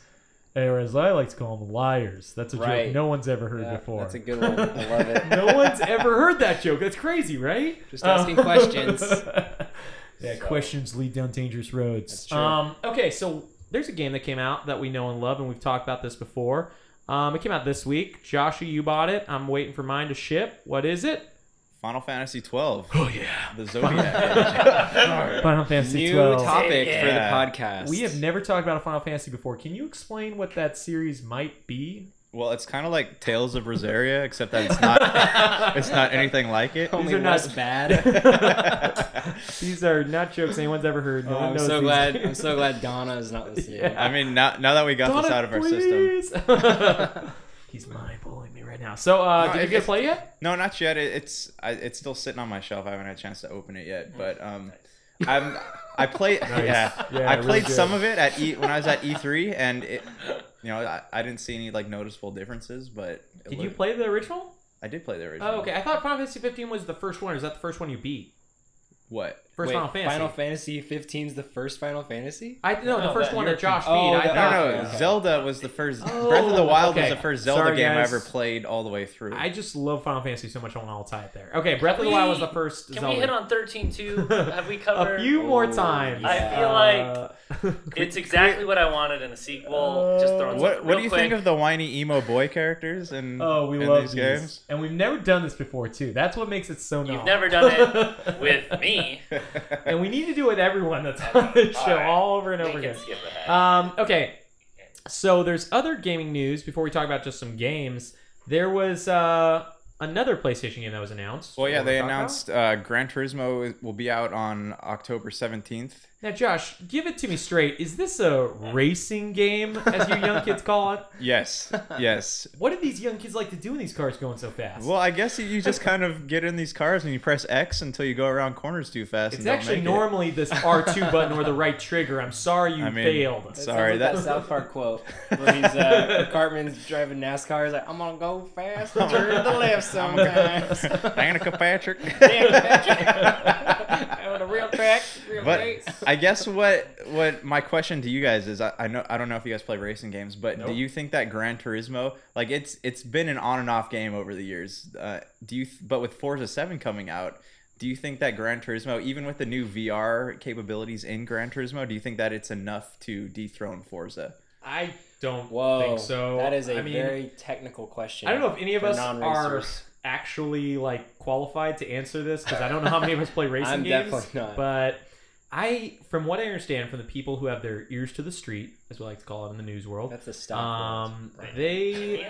Or as I like to call them, liars. That's a right. joke no one's ever heard yeah, before. That's a good one. I love it. No one's ever heard that joke. That's crazy, right? Just asking um, questions. Yeah, so. Questions lead down dangerous roads. That's true. Um, okay, so there's a game that came out that we know and love, and we've talked about this before. Um, it came out this week. Joshua, you bought it. I'm waiting for mine to ship. What is it? Final Fantasy twelve. Oh, yeah. The Zodiac. Final Fantasy twelve. New topic yeah. for the podcast. We have never talked about a Final Fantasy before. Can you explain what that series might be? Well, it's kind of like Tales of Berseria, except that it's not It's not anything like it. Only these are not bad. These are not jokes anyone's ever heard. No oh, one I'm knows so glad. Games. I'm so glad Donna is not listening. Yeah. I mean, now, now that we got Donna, this out of our please. system. He's mind blowing me right now. So, uh, no, did you get to play yet? No, not yet. It, it's I, it's still sitting on my shelf. I haven't had a chance to open it yet. But um, nice. I'm I played nice. yeah, yeah I played really some of it at E when I was at E three, and it, you know, I, I didn't see any like noticeable differences. But did looked, you play the original? I did play the original. Oh, okay. I thought Final Fantasy fifteen was the first one. Is that the first one you beat? What? First Wait, Final Fantasy. Final Fantasy fifteen is the first Final Fantasy? I No, no the first that, one that Josh beat. Oh, I thought, no, no. Okay. Zelda was the first. Oh, Breath of the Wild okay. was the first Zelda Sorry, game guys. I ever played all the way through. I just love Final Fantasy so much, I want to all tie it there. Okay, Breath we, of the Wild was the first can Zelda. Can we hit on thirteen, too? Have we covered... A few more times. Yeah. I feel like it's exactly what I wanted in a sequel. Uh, just throwing What, some, what do you quick. think of the whiny emo boy characters in, oh, we in love these games? And we've never done this before, too. That's what makes it so novel. You've never done it with me. And we need to do it with everyone that's on the show all, right. all over and over again. Um, okay, so there's other gaming news. Before we talk about just some games, there was uh, another PlayStation game that was announced. Well, yeah, they announced uh, Gran Turismo will be out on October seventeenth. Now, Josh, give it to me straight. Is this a racing game, as you young kids call it? Yes, yes. What do these young kids like to do in these cars going so fast? Well, I guess you just kind of get in these cars and you press X until you go around corners too fast. It's and actually normally it. this R two button or the right trigger. I'm sorry you I mean, failed. That sorry. That's like that South Park quote where he's, uh, Cartman's driving NASCAR. He's like, I'm going to go fast and turn to the left sometimes. Danica Patrick. Danica Patrick. On a real track, real race. I guess what what my question to you guys is, I, I know I don't know if you guys play racing games, but nope. do you think that Gran Turismo, like it's it's been an on and off game over the years. Uh, do you? But with Forza seven coming out, do you think that Gran Turismo, even with the new V R capabilities in Gran Turismo, do you think that it's enough to dethrone Forza? I don't Whoa, think so. That is a I mean, very technical question. I don't know if any of us are actually like qualified to answer this because I don't know how many of us play racing I'm games. Definitely not. But I, from what I understand, from the people who have their ears to the street, as we like to call it in the news world, that's a stock um, right. They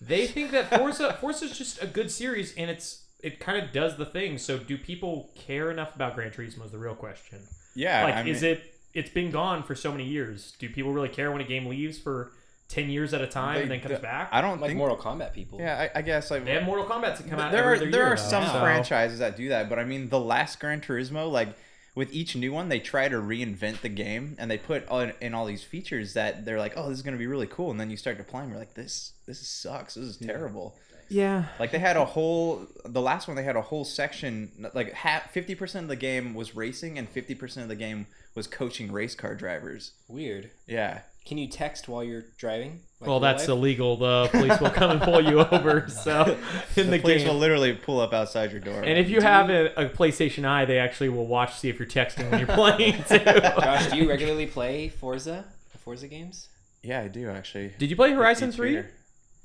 they think that Forza Forza is just a good series, and it's it kind of does the thing. So, do people care enough about Gran Turismo? Is the real question. Yeah, like I mean, is it? It's been gone for so many years. Do people really care when a game leaves for ten years at a time they, and then comes back? I don't like think, Mortal Kombat people. Yeah, I, I guess like, they have Mortal Kombat to come out. There every are there year, are some though, franchises so. that do that, but I mean, the last Gran Turismo, like. with each new one, they try to reinvent the game, and they put all in, in all these features that they're like, oh, this is going to be really cool. And then you start to play and you're like, this this sucks. This is terrible. Yeah. Like, they had a whole, the last one, they had a whole section, like half, fifty percent of the game was racing and fifty percent of the game was coaching race car drivers. Weird. Yeah. Can you text while you're driving? Like, well, that's life? Illegal. The police will come and pull you over. So in the, the police game. will literally pull up outside your door. And like, if you have a, a PlayStation Eye, they actually will watch see if you're texting when you're playing too. Josh, do you regularly play Forza? The Forza games? Yeah, I do actually. Did you play Horizon three?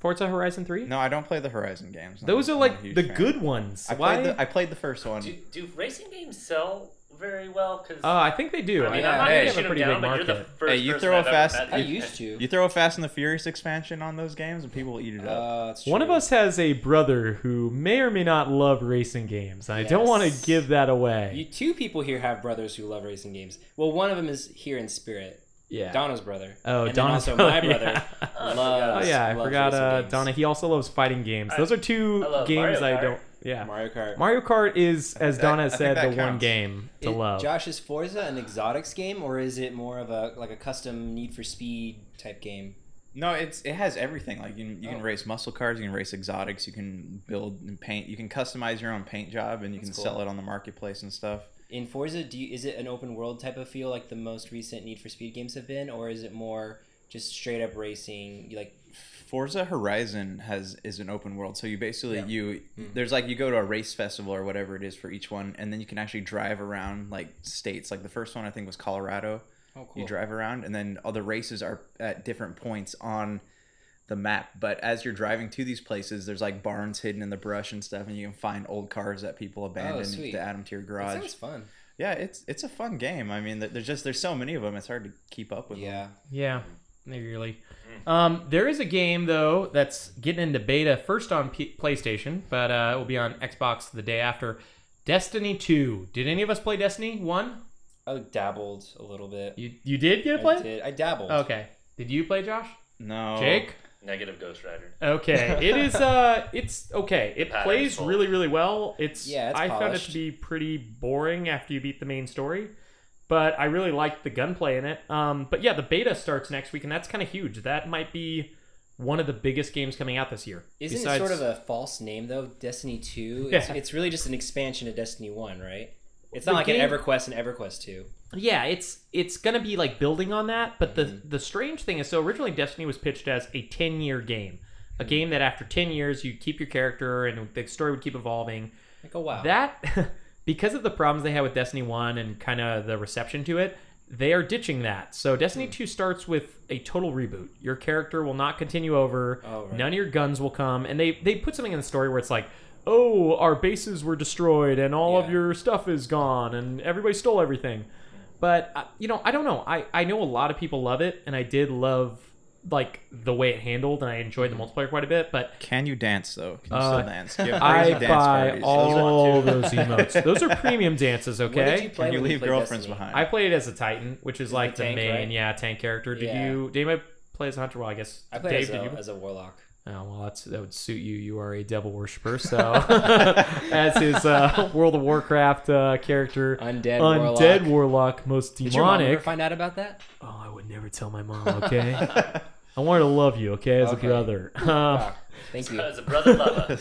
Forza Horizon three? No, I don't play the Horizon games. Those I'm, are like the fan. good ones. I Why? Played the, I played the first one. Do, do racing games sell very well? Because oh, uh, I think they do. I mean, yeah. I'm not hey, gonna shoot them down, but you're the first hey, you throw a fast. I used to. You throw a Fast and the Furious expansion on those games, and people will eat it up. Uh, one of us has a brother who may or may not love racing games. I yes. don't want to give that away. You two people here have brothers who love racing games. Well, one of them is here in spirit. Yeah, Donna's brother. Oh, and Donna's also brother, my brother. Yeah. Loves, oh yeah, I forgot uh, Donna. He also loves fighting games. I, Those are two games I don't. Yeah, Mario Kart. Mario Kart is, as that, Donna said, the counts. one game to is, love. Josh, is Forza an exotics game, or is it more of a like a custom Need for Speed type game? No, it's it has everything. Like you, you oh. can race muscle cars, you can race exotics, you can build and paint, you can customize your own paint job, and you That's can cool. sell it on the marketplace and stuff. In Forza, do you, is it an open world type of feel like the most recent Need for Speed games have been, or is it more just straight up racing? Like Forza Horizon has is an open world, so you basically yeah. you mm. there's like you go to a race festival or whatever it is for each one, and then you can actually drive around like states. Like the first one I think was Colorado. Oh, cool. You drive around, and then all the races are at different points on the map. But as you're driving to these places, there's like barns hidden in the brush and stuff, and you can find old cars that people abandoned oh, to add them to your garage. That sounds fun. Yeah, it's it's a fun game. I mean, there's just there's so many of them, it's hard to keep up with. Yeah, them. yeah, really. Um, there is a game though that's getting into beta first on P PlayStation, but uh, it will be on Xbox the day after. Destiny two. Did any of us play Destiny one? I dabbled a little bit. You you did get a play? I did. I dabbled. Okay. Did you play, Josh? No. Jake. Negative Ghost Rider. Okay, it is. Uh, it's okay. It plays really, really well. It's. Yeah, it's I polished. found it to be pretty boring after you beat the main story, but I really liked the gunplay in it. Um, but yeah, the beta starts next week, and that's kind of huge. That might be one of the biggest games coming out this year. Isn't Besides... it sort of a false name though? Destiny two. It's, yeah. it's really just an expansion of Destiny one, right? It's not the like game... an EverQuest and EverQuest two. Yeah, it's it's gonna be like building on that, but the mm-hmm. the strange thing is, so originally Destiny was pitched as a ten year game, a mm-hmm. game that after ten years you keep your character and the story would keep evolving. Like oh wow, that because of the problems they had with Destiny one and kind of the reception to it, they are ditching that. So Destiny mm-hmm. two starts with a total reboot. Your character will not continue over. Oh, right. None of your guns will come, and they they put something in the story where it's like, oh, our bases were destroyed and all yeah. of your stuff is gone and everybody stole everything. But, you know, I don't know. I, I know a lot of people love it, and I did love, like, the way it handled, and I enjoyed the multiplayer quite a bit, but... Can you dance, though? Can you uh, still dance? You I dance buy parties. all those, those emotes. Those are premium dances, okay? What did you play Can you leave you girlfriends Destiny? behind? I played as a Titan, which is, is like, the, tank, the main, right? yeah, tank character. Did yeah. you... Did anybody play as a Hunter? Well, I guess... I played Dave, as, a, did you... as a Warlock. Oh, well, that's, that would suit you. You are a devil worshiper, so as his uh, World of Warcraft uh, character, undead, undead warlock. warlock, most demonic. Did your mom ever find out about that? Oh, I would never tell my mom. Okay, I wanted to love you. Okay, as okay. a brother. Um, wow. Thank you. As a brother lover.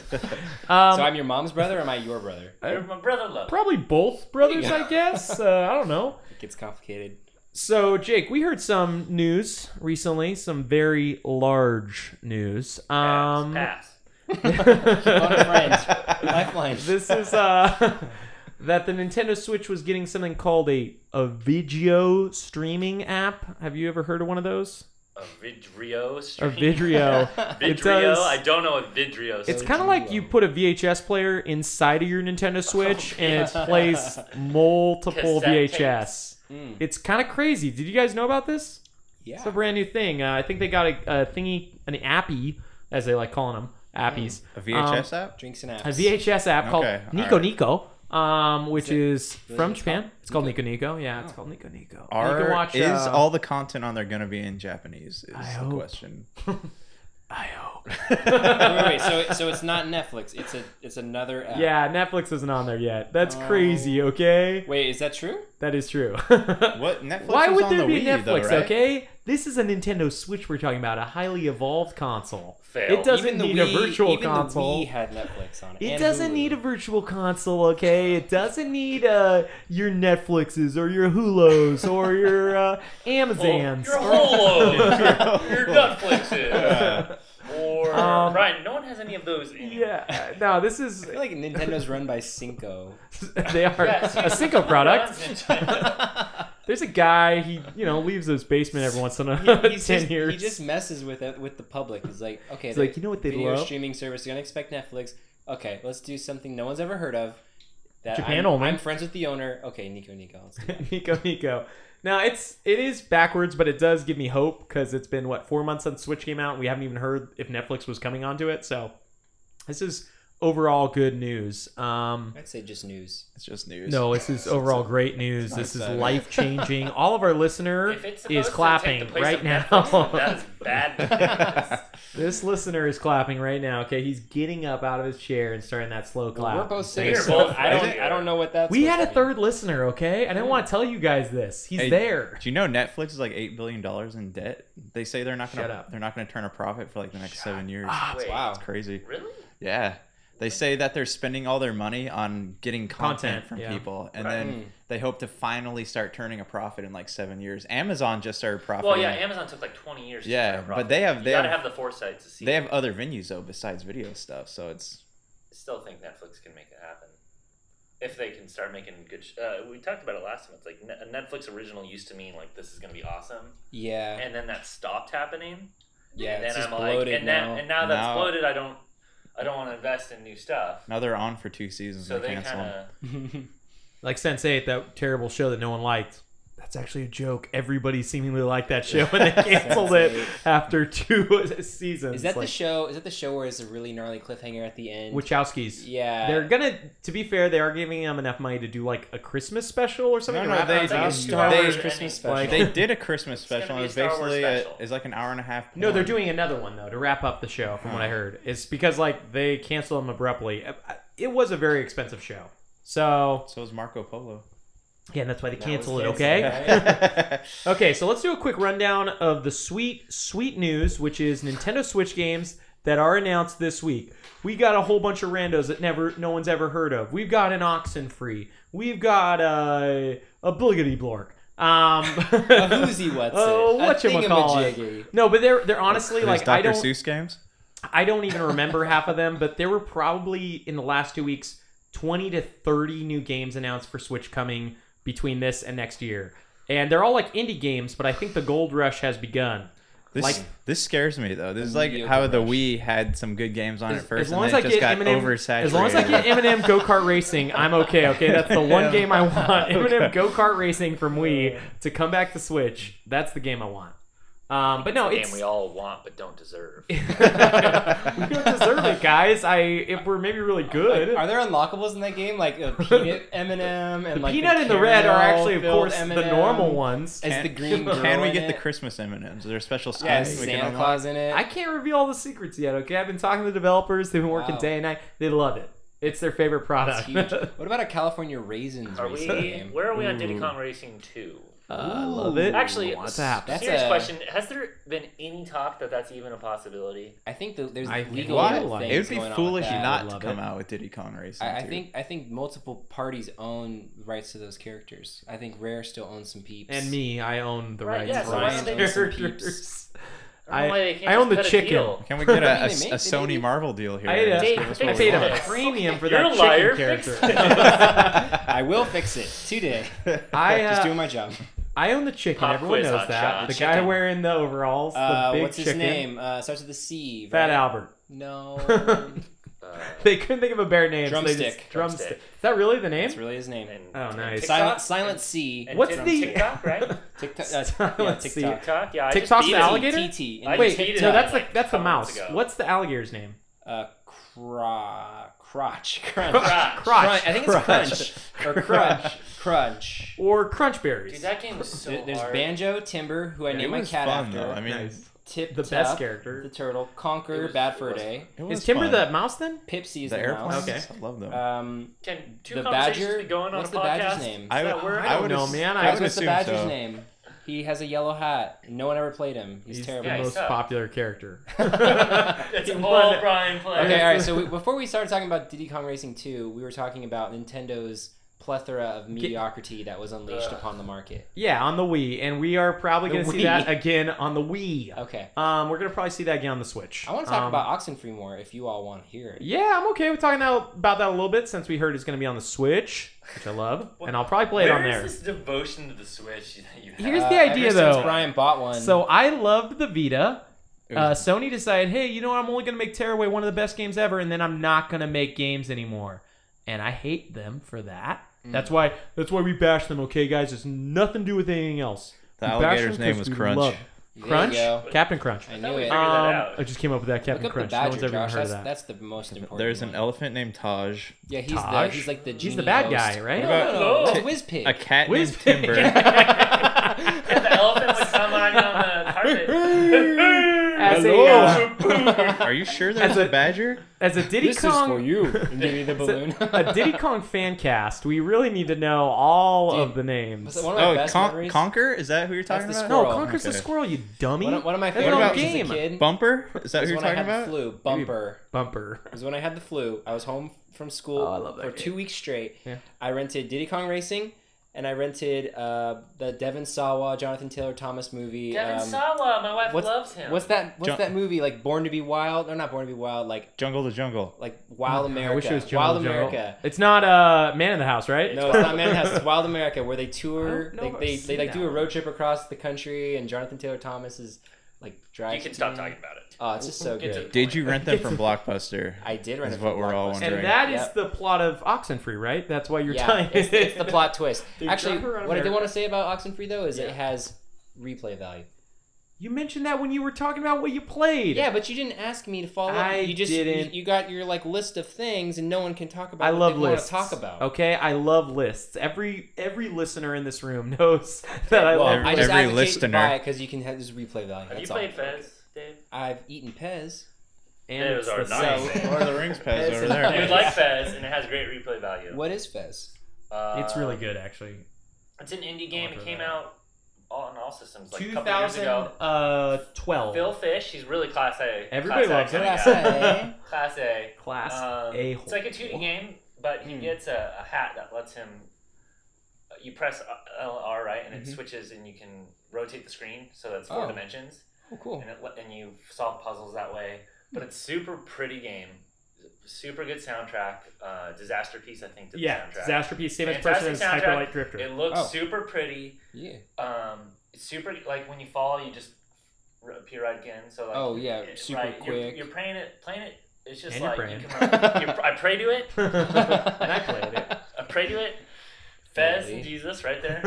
Um, so I'm your mom's brother, or am I your brother? You're my brother lover. Probably both brothers, yeah. I guess. Uh, I don't know. It gets complicated. So, Jake, we heard some news recently, some very large news. Um, pass. pass. friends. Lifelines. This is uh, that the Nintendo Switch was getting something called a, a video streaming app. Have you ever heard of one of those? A Vidrio stream? A Vidrio. Vidrio? Does, I don't know what Vidrio is. It's kind of like you put a V H S player inside of your Nintendo Switch, oh, and it plays multiple Cassette V H S. Tapes. Mm. It's kind of crazy. Did you guys know about this? Yeah. It's a brand new thing. Uh, I think they got a, a thingy, an appy, as they like calling them, appies. Mm. A V H S um, app? Drinks and apps. A V H S app okay. called All Nico right. Nico, um, which is, it, is from Japan. Called? It's called Nico Nico. Yeah, oh. it's called Nico Nico. Are, you can watch, is uh, all the content on there going to be in Japanese is I the hope. question. I hope. wait, wait, wait, so so it's not Netflix. It's a it's another app. Yeah, Netflix isn't on there yet. That's oh. crazy. Okay. Wait, is that true? That is true. What Netflix? Why would on there the be Wii, Netflix? Though, right? Okay, this is a Nintendo Switch. We're talking about a highly evolved console. Fail. It doesn't need Wii, a virtual even console. Even the Wii had Netflix on it. It doesn't Hulu. need a virtual console. Okay, it doesn't need uh your Netflixes or your Hulos or your uh, Amazons. Well, your Holos. your, your Netflixes. Yeah. Or um, Ryan, no one has any of those. In. Yeah, no, this is. I feel like Nintendo's run by Cinco. They are yeah, a Cinco product. There's a guy. He, you know, leaves his basement every once in a he, he's ten just, years. He just messes with it, with the public. He's like, okay, like you know what they video love? Streaming service. You don't expect Netflix. Okay, let's do something no one's ever heard of. That Japan I'm, only. I'm friends with the owner. Okay, Nico Nico. Let's do that. Nico Nico. Now, it's, it is backwards, but it does give me hope because it's been, what, four months since Switch came out, and we haven't even heard if Netflix was coming onto it. So this is overall good news. Um, I'd say just news. It's just news. No, this is overall great news. This is life-changing. All of our listener is clapping right now. That's bad. This listener is clapping right now. Okay, he's getting up out of his chair and starting that slow clap. Well, we're both sitting here. So I don't, I don't know what that's. We had a third listener. Okay, I didn't want to tell you guys this. He's hey, there. Do you know Netflix is like eight billion dollars in debt? They say they're not going to. They're not going to turn a profit for like the next Shut seven years. Up. Wow, it's crazy. Really? Yeah. They say that they're spending all their money on getting content, content from yeah. people, and right. then they hope to finally start turning a profit in like seven years. Amazon just started profiting. Well, yeah, Amazon took like twenty years. To yeah, start a but they have they you gotta have, have the foresight to see. They it. have other venues though besides video stuff, so it's. I still think Netflix can make it happen, if they can start making good. Sh uh, we talked about it last time. It's like a Netflix original used to mean like this is gonna be awesome. Yeah. And then that stopped happening. Yeah, and it's then just I'm bloated like, and now. Then, and now that's now, bloated. I don't. I don't want to invest in new stuff. Now they're on for two seasons. So they, they cancel kinda... Like sense eight, that terrible show that no one liked. That's actually a joke. Everybody seemingly liked that show, and they canceled it after two seasons. Is that like, the show? Is that the show where it's a really gnarly cliffhanger at the end? Wachowskis. Yeah, they're gonna. To be fair, they are giving them enough money to do like a Christmas special or something. No, no, they, they, a Star Wars they, Christmas special. Like, they did a Christmas special. It's, and it was basically a, it's like an hour and a half. Porn. No, they're doing another one though to wrap up the show. From what I heard, it's because like they canceled them abruptly. It was a very expensive show. So so was Marco Polo. Yeah, and that's why they canceled it, okay? Okay, so let's do a quick rundown of the sweet, sweet news, which is Nintendo Switch games that are announced this week. We got a whole bunch of randos that never, no one's ever heard of. We've got an Oxenfree. We've got a, a bliggity blork. Um, a whoozy what's oh, it? A thingamajiggy. No, but they're, they're honestly, like, Doctor I don't... Seuss games? I don't even remember half of them, but there were probably, in the last two weeks, twenty to thirty new games announced for Switch coming between this and next year, and they're all like indie games, but I think the gold rush has begun. This like, this scares me though. This is like how the Wii had some good games on as, it first, as long and as I just get got M and M, oversaturated. As long as I get M and M Go Kart Racing, I'm okay. Okay, that's the one yeah. game I want. M and M Go Kart Racing from Wii to come back to Switch. That's the game I want. Um, but no, it's a game we all want but don't deserve. We don't deserve it, guys. I if we're maybe really good. Like, are there unlockables in that game? Like a peanut M and M and the like peanut the and the red are actually, of course, M and M, the normal ones. As can, the green. Can we get it? The Christmas M and M's? Is there special stuff? Yeah, Santa Claus in it. I can't reveal all the secrets yet. Okay, I've been talking to the developers. They've been working wow. day and night. They love it. It's their favorite product. What about a California Raisins are racing we, game? Where are we Ooh. on Diddy Kong Racing two? I uh, love it. Actually, what's that? Serious a... question: has there been any talk that that's even a possibility? I think the, there's I legal things. It would be going foolish not to come it. out with Diddy Kong Racing. I, I think I think multiple parties own rights to those characters. I think Rare still owns some peeps. And me, I own the right, rights. Yeah, so Ryan owns some peeps. I, I own the chicken. Deal. Can we get a, a, a Sony Marvel deal here? I, a, Dave, I paid a premium for that chicken liar. character. I will fix it today. I uh, just doing my job. I own the chicken. Pop Everyone knows that. The, the guy wearing the overalls. The uh, big what's his chicken. name? Uh, starts with a C. Right? Fat Albert. No. uh, they couldn't think of a bear name. Drumstick. So just, drumstick. Drumstick. Is that really the name? That's really his name. And, oh, nice. Silent, silent C. And what's the TikTok? Right. TikTok. Uh, yeah, TikTok. TikTok. Yeah. I TikTok's just the alligator. T T. Wait. No, that's the that's the mouse. Ago. What's the alligator's name? Uh, cro crotch. Crunch. Crotch. Crunch. I think it's crunch or crunch. Crunch or Crunchberries. Dude, that game was so There's hard. Banjo Timber, who I yeah, named my cat fun, after. Though. I mean, nice. Tip the Tap, best character, the turtle, Conker, Bad Fur Day. Is Timber fun. the mouse then? Pipsy is the, the mouse. Okay, I love them. Um, Can two the conversations badger, be going on what's a podcast? The badger's name? I, that word? I, I don't know, man. I would what's assume the badger's so. name? He has a yellow hat. No one ever played him. He's, He's terrible. the yeah, most popular character. It's all Brian plays. Okay, all right. So we, before we started talking about Diddy Kong Racing two, we were talking about Nintendo's plethora of mediocrity that was unleashed uh, upon the market. Yeah, on the Wii, and we are probably going to see that again on the Wii. Okay. Um, we're going to probably see that again on the Switch. I want to talk um, about Oxenfree more if you all want to hear it. Yeah, I'm okay with talking about that a little bit since we heard it's going to be on the Switch, which I love, well, and I'll probably play it on there. Where is this devotion to the Switch that you have? Here's the idea, uh, ever though. Since Brian bought one. So I loved the Vita. Uh, Sony decided, hey, you know what? I'm only going to make Tearaway one of the best games ever, and then I'm not going to make games anymore. And I hate them for that. Mm. That's why that's why we bash them, okay, guys? It's nothing to do with anything else. The we alligator's name was Crunch. Crunch? Captain Crunch. I knew it. Um, I just came up with that, Captain Crunch. Badger, no one's ever Josh. heard of that. That's, that's the most important There's an one. elephant named Taj. Yeah, he's, Taj? The, he's like the He's the bad guy, right? No, no, no. no. It's Whizpig. A cat Whiz named Timber. Yeah, the elephant was someone on the carpet. As a, uh, Are you sure that's a, a badger? As a Diddy this Kong, is for you, Diddy the balloon. a, a Diddy Kong fan cast. We really need to know all Dude, of the names. One of my oh, best Con memories? Conker? Is that who you're talking about? No, Conker's okay. the squirrel. You dummy. One of, one of my favorite about game. As a kid, Bumper? Is that who you're talking about? Flu. Bumper. Bumper. It was when I had the flu. I was home from school oh, for game. two weeks straight. Yeah. I rented Diddy Kong Racing. And I rented uh, the Devin Sawa, Jonathan Taylor Thomas movie. Devin um, Sawa, my wife loves him. What's that? What's Jun that movie? Like Born to Be Wild? Or not Born to Be Wild? Like Jungle to Jungle. Like Wild America. I wish it was Jungle Wild to Jungle. America. It's not uh, Man in the House, right? No, it's not Man in the House. It's Wild America, where they tour. They they, they like do a road trip across the country, and Jonathan Taylor Thomas is. Like drive. You can stop talking about it. Oh, it's just so good. Did you rent them from Blockbuster? I did rent them from Blockbuster. Is what we're all wondering. And that is yep. the plot of Oxenfree, right? That's why you're yeah, telling it's, it's the plot twist. Dude, actually, what I did want to say about Oxenfree, though, is yeah. it has replay value. You mentioned that when you were talking about what you played. Yeah, but you didn't ask me to follow up. I you just, didn't. You got your like list of things, and no one can talk about I what love they lists. want to talk about. Okay, I love lists. Every every listener in this room knows that I well, love I just every listener. Buy it because you can have this replay value. Have That's you played all. Fez, Dave? I've eaten Pez. And There's our nice. Lord of the Rings Fez over there. You would like Fez, and it has great replay value. What is Fez? Uh, it's really good, actually. It's an indie game. It came that. out. All in all systems, like two thousand twelve. Phil Fish, he's really class A. Everybody loves him. Class A. Class A. Class um, A. It's like a two D game, but he mm. gets a, a hat that lets him. You press L R, right, and mm -hmm. it switches, and you can rotate the screen, so that's four oh. dimensions. Oh, cool. And, it, and you solve puzzles that way. But it's super pretty game. Super good soundtrack. Uh, Disaster Piece, I think, did yeah, the soundtrack. Yeah, Disaster Piece, same as President's Hyper Light Drifter. It looks oh. super pretty. Yeah. Um, it's super, like, when you fall, you just appear right again. So, like, oh, yeah, it, super right, quick. You're, you're playing it, playing it, it's just and like, you're you can, you're, I pray to it. And I played it. I pray to it. Fez really? and Jesus right there.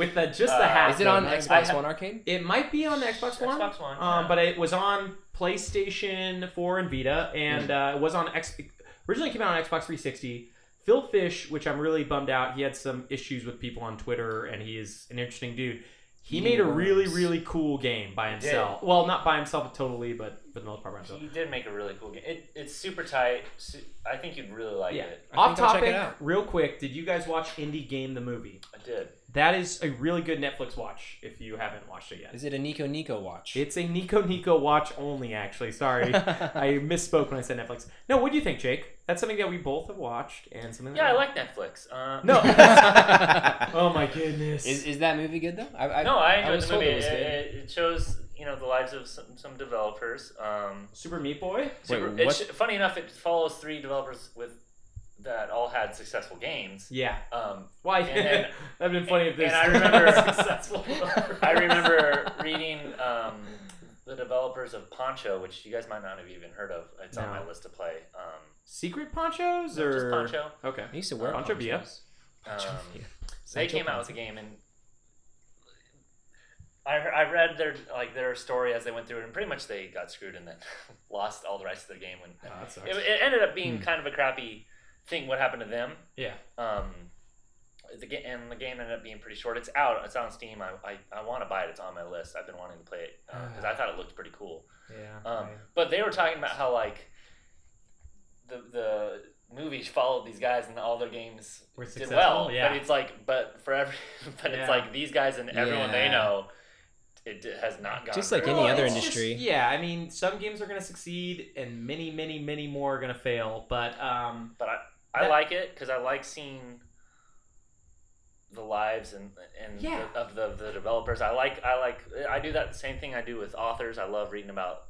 With the, just the uh, hat. Is it on Xbox have, One Arcade? It might be on the Xbox One. Xbox One. Um, yeah. But it was on PlayStation four and Vita, and uh, it was on X. Originally came out on Xbox three sixty. Phil Fish, which I'm really bummed out. He had some issues with people on Twitter, and he is an interesting dude. He, he made a really, really cool game by himself. Well, not by himself totally, but for the most part by himself. He did make a really cool game. It, it's super tight. Su I think you'd really like yeah. it. I Off topic, it out. real quick, did you guys watch Indie Game The Movie? I did. That is a really good Netflix watch if you haven't watched it yet. Is it a Nico Nico watch? It's a Nico Nico watch only, actually. Sorry. I misspoke when I said Netflix. No, what do you think, Jake? That's something that we both have watched and something that Yeah, I like Netflix. Uh... No. Oh, my goodness. Is, is that movie good, though? I, I, no, I enjoyed I the movie. It, it, it shows... You know the lives of some, some developers. Um, Super Meat Boy. Super, Wait, it's, funny enough, it follows three developers with that all had successful games. Yeah. Um, Why? That'd have been funny and, if this. And I remember successful. I remember reading um, the developers of Poncho, which you guys might not have even heard of. It's no. on my list to play. Um, Secret Ponchos or just Poncho? Okay. I used to wear Poncho Villa. Um, they came out with a game and. I, I read their like their story as they went through it, and pretty much they got screwed and then lost all the rest of the game. When oh, that sucks. It, it ended up being mm. kind of a crappy thing. What happened to them? Yeah. Um, the game, and the game ended up being pretty short. It's out. It's on Steam. I I, I want to buy it. It's on my list. I've been wanting to play it because uh, uh, I thought it looked pretty cool. Yeah. Um, right. But they were talking about how like the the movies followed these guys and all their games were successful. Did well. Yeah. But it's like, but for every, but yeah. it's like these guys and everyone yeah. they know. It has not gone just like through. Any well, other industry. Just, yeah, I mean, some games are going to succeed, and many, many, many more are going to fail. But um, but I, I that, like it because I like seeing the lives and and yeah. the, of the the developers. I like I like I do that same thing I do with authors. I love reading about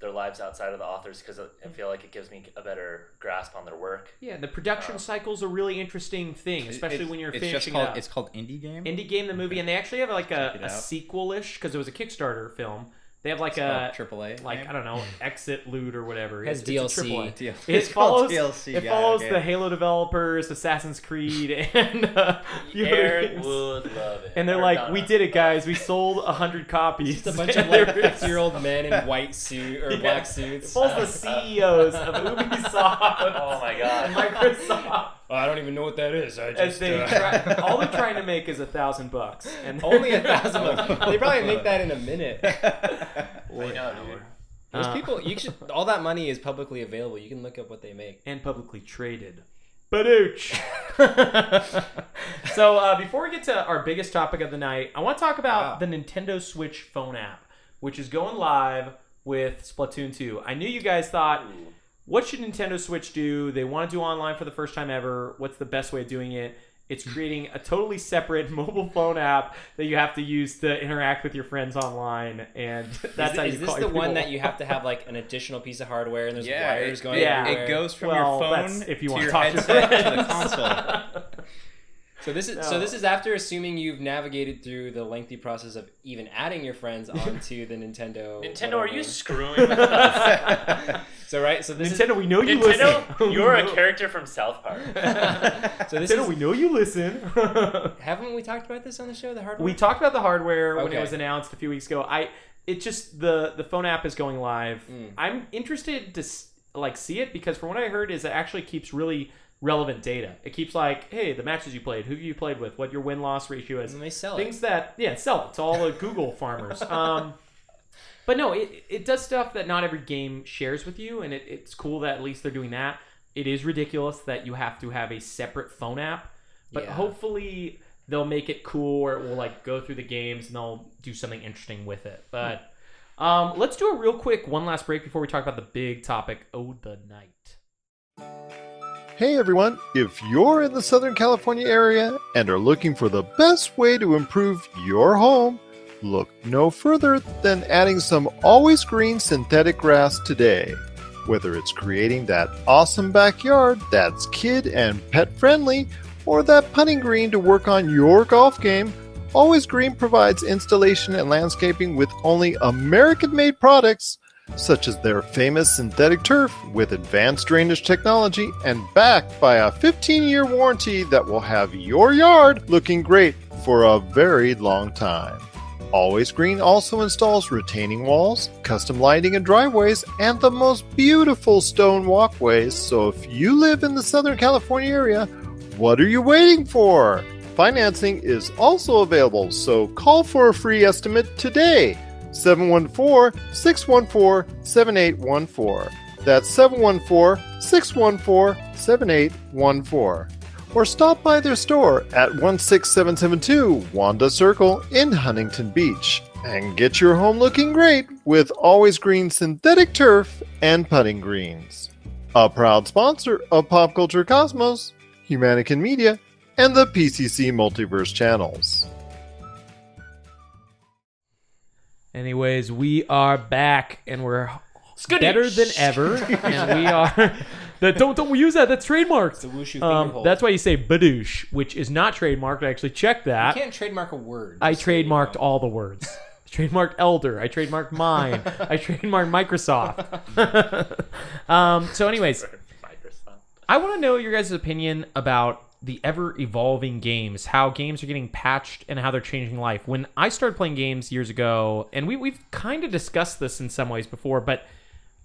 their lives outside of the authors because I feel like it gives me a better grasp on their work. Yeah, and the production um, cycle is a really interesting thing, especially when you're it's finishing just called, up. It's called Indie Game? Indie Game The Movie, okay. And they actually have like a, a sequel-ish, because it was a Kickstarter film. They have like it's a... triple A? Like, game? I don't know, Exit Loot or whatever. It has D L C. D L C. It follows, D L C, it follows it, okay. the Halo developers, Assassin's Creed, and... Uh, Aaron would love it. And they're or like, Donna. We did it, guys. We sold one hundred copies. Just a bunch of like fifty-year-old men in white suit or yeah. black suits. It follows the C E Os of Ubisoft. Oh, my God. Microsoft. I don't even know what that is. I just they uh... try, all they're trying to make is a thousand bucks, and only a thousand bucks. They probably make that in a minute. Wait, no, dude. Those uh, people, you should. All that money is publicly available. You can look up what they make and publicly traded. Badooch. So uh, before we get to our biggest topic of the night, I want to talk about wow. the Nintendo Switch phone app, which is going live with Splatoon two. I knew you guys thought. Ooh. What should Nintendo Switch do? They want to do online for the first time ever. What's the best way of doing it? It's creating a totally separate mobile phone app that you have to use to interact with your friends online, and that's is, how you is call this the people. One that you have to have like an additional piece of hardware and there's yeah, wires going. Yeah, everywhere. It goes from well, your phone if you to want your to talk headset to, to the console. So this is no. so this is after assuming you've navigated through the lengthy process of even adding your friends onto the Nintendo. Nintendo, are you screwing with us? So right, so this Nintendo, is, we know you Nintendo, listen. You're a character from South Park. So this Nintendo, is, we know you listen. Haven't we talked about this on the show? The hardware. We talked about the hardware okay. when it was announced a few weeks ago. I it just the the phone app is going live. Mm. I'm interested to like see it because from what I heard is it actually keeps really. Relevant data. It keeps like, hey, the matches you played, who you played with, what your win-loss ratio is. And they sell things it. that, yeah, sell it to all the Google farmers. Um, but no, it it does stuff that not every game shares with you, and it, it's cool that at least they're doing that. It is ridiculous that you have to have a separate phone app, but yeah. hopefully they'll make it cool where it will like go through the games and they'll do something interesting with it. But um, let's do a real quick one last break before we talk about the big topic of the night. Hey everyone, if you're in the Southern California area and are looking for the best way to improve your home, look no further than adding some always green synthetic grass today. Whether it's creating that awesome backyard that's kid and pet friendly, or that putting green to work on your golf game, Always Green provides installation and landscaping with only American-made products, such as their famous synthetic turf with advanced drainage technology and backed by a fifteen-year warranty that will have your yard looking great for a very long time. Always Green also installs retaining walls, custom lighting and driveways, and the most beautiful stone walkways, so if you live in the Southern California area, what are you waiting for? Financing is also available, so call for a free estimate today. seven one four, six one four, seven eight one four. That's seven one four, six one four, seven eight one four. Or stop by their store at one six seven seven two Wanda Circle in Huntington Beach and get your home looking great with Always Green synthetic turf and putting greens. A proud sponsor of Pop Culture Cosmos, Humanican Media, and the P C C Multiverse channels. Anyways, we are back, and we're Skitty. Better than ever, and we are... That, don't don't use that. That's trademarked. It's a wushu um, that's why you say badoosh, which is not trademarked. I actually checked that. You can't trademark a word. I trademarked all the words. I trademarked Elder. I trademarked mine. I trademarked Microsoft. um, so anyways, Microsoft. I want to know your guys' opinion about the ever-evolving games, how games are getting patched and how they're changing life. When I started playing games years ago, and we, we've kind of discussed this in some ways before, but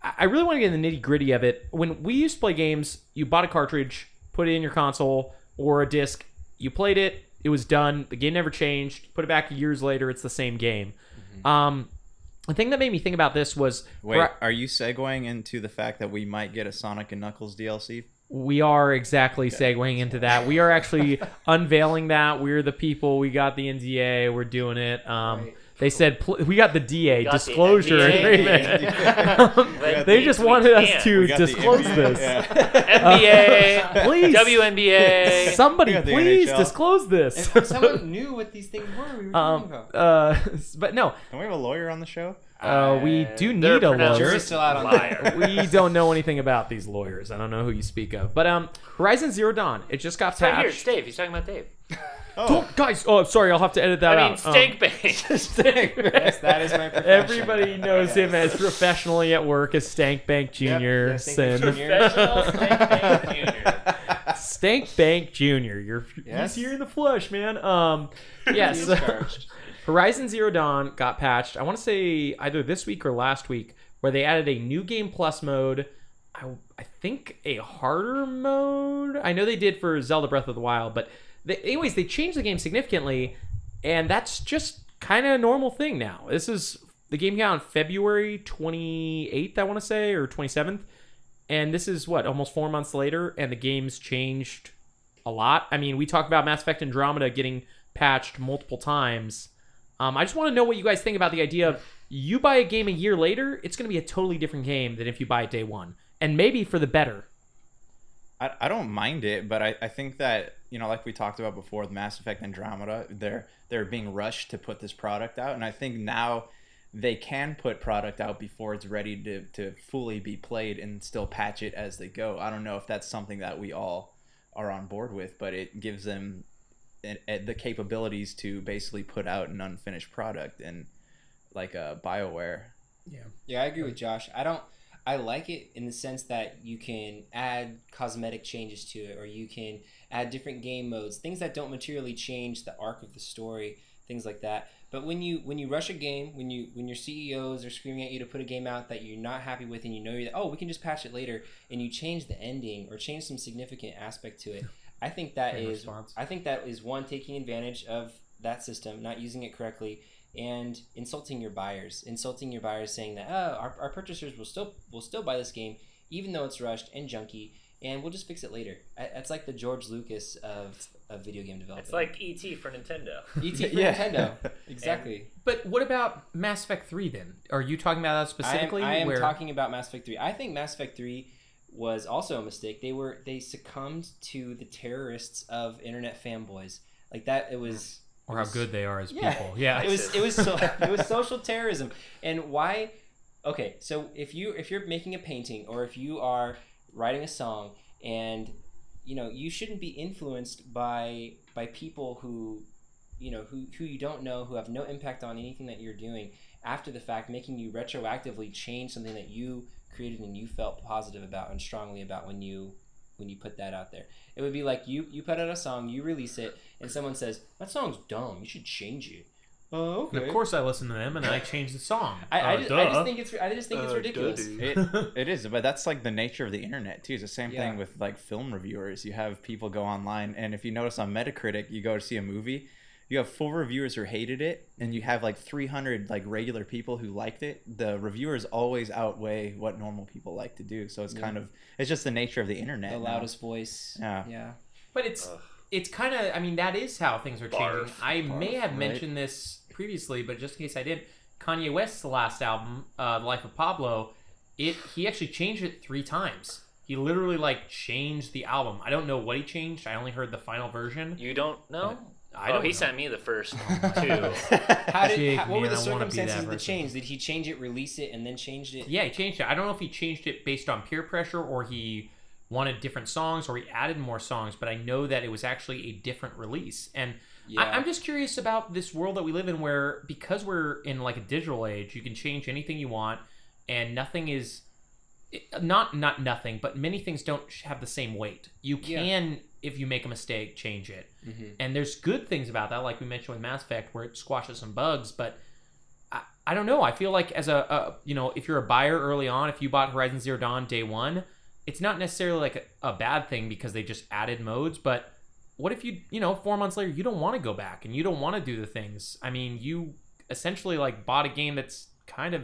I really want to get in the nitty-gritty of it. When we used to play games, you bought a cartridge, put it in your console or a disc, you played it, it was done, the game never changed, put it back years later, it's the same game. Mm-hmm. Um, the thing that made me think about this was... Wait, are you segueing into the fact that we might get a Sonic and Knuckles D L C? We are exactly okay. segueing into that. We are actually unveiling that. We're the people. We got the N D A. We're doing it. Um, right. They said, pl we got the D A, got disclosure agreement. The they just wanted us to disclose this. Yeah. N B A, uh, please. W N B A. Somebody, please disclose this. If someone knew what these things were, we were talking about. Uh, but no. Don't we have a lawyer on the show? Uh, we do need a lawyer. Still out on liar. We don't know anything about these lawyers. I don't know who you speak of. But um, Horizon Zero Dawn, it just got it's patched. Right here, it's Dave. He's talking about Dave. Oh. Don't, guys, oh, sorry, I'll have to edit that I out. I mean, Stankbait. Um, Stankbait. Yes, that is my profession. Everybody knows yes. him as professionally at work as Stankbank Junior Yep. Yeah, Stankbank Junior Stankbank Junior You're yes. he's here in the flesh, man. Um, yes. Horizon Zero Dawn got patched, I want to say either this week or last week, where they added a new game plus mode. I, I think a harder mode. I know they did for Zelda Breath of the Wild, but they, anyways, they changed the game significantly, and that's just kind of a normal thing now. This is the game came out on February twenty-eighth, I want to say, or twenty-seventh, and this is, what, almost four months later, and the game's changed a lot. I mean, we talked about Mass Effect Andromeda getting patched multiple times. Um, I just want to know what you guys think about the idea of you buy a game a year later, it's going to be a totally different game than if you buy it day one. And maybe for the better. I, I don't mind it, but I, I think that, you know, like we talked about before with Mass Effect Andromeda, they're, they're being rushed to put this product out. And I think now they can put product out before it's ready to, to fully be played and still patch it as they go. I don't know if that's something that we all are on board with, but it gives them... the capabilities to basically put out an unfinished product and like a BioWare. Yeah. Yeah, I agree with Josh. I don't, I like it in the sense that you can add cosmetic changes to it, or you can add different game modes, things that don't materially change the arc of the story, things like that. But when you, when you rush a game, when you, when your C E Os are screaming at you to put a game out that you're not happy with, and you know, you're, oh, we can just patch it later, and you change the ending or change some significant aspect to it. I think that Game is response. I think that is one, taking advantage of that system, not using it correctly, and insulting your buyers. Insulting your buyers, saying that, oh, our, our purchasers will still will still buy this game even though it's rushed and junky, and we'll just fix it later. That's like the George Lucas of, of video game development. It's like E T for Nintendo. E T for yeah. Nintendo, exactly. And, but what about Mass Effect three then? Are you talking about that specifically? I am, I am where... talking about Mass Effect three. I think Mass Effect three was also a mistake. They were they succumbed to the terrorists of internet fanboys. Like that it was or it was, how good they are as yeah, people. Yeah. It was it was so, it was social terrorism. And why okay, so if you if you're making a painting or if you are writing a song, and you know, you shouldn't be influenced by by people who you know who who you don't know, who have no impact on anything that you're doing after the fact, making you retroactively change something that you created and you felt positive about and strongly about when you when you put that out there. It would be like you you put out a song, you release it, and someone says, that song's dumb, you should change it. Oh, okay. And of course I listen to them and I change the song. I, uh, I, just, I just think it's I just think uh, it's ridiculous. It, it is, but that's like the nature of the internet too. It's the same yeah. thing with like film reviewers. You have people go online, and if you notice on Metacritic, you go to see a movie, you have four reviewers who hated it, and you have like three hundred like regular people who liked it. The reviewers always outweigh what normal people like to do. So it's yeah. kind of, it's just the nature of the internet. The loudest now. voice. Yeah. yeah. But it's, Ugh. it's kind of, I mean, that is how things are changing. Barf. I Barf, may have right? mentioned this previously, but just in case I did, Kanye West's last album, uh, The Life of Pablo, it, he actually changed it three times. He literally like changed the album. I don't know what he changed. I only heard the final version. You don't know? But, I oh, he know. sent me the first two. How did, Jake, how, what man, were the circumstances of the change? Did he change it, release it, and then changed it? Yeah, he changed it. I don't know if he changed it based on peer pressure, or he wanted different songs, or he added more songs, but I know that it was actually a different release. And yeah. I, I'm just curious about this world that we live in where, because we're in like a digital age, you can change anything you want, and nothing is... Not, not nothing, but many things don't have the same weight. You can... Yeah. If you make a mistake, change it. Mm-hmm. And there's good things about that, like we mentioned with Mass Effect, where it squashes some bugs. But I, I don't know. I feel like as a, a, you know, if you're a buyer early on, if you bought Horizon Zero Dawn day one, it's not necessarily like a, a bad thing because they just added modes. But what if you, you know, four months later, you don't want to go back and you don't want to do the things? I mean, you essentially like bought a game that's kind of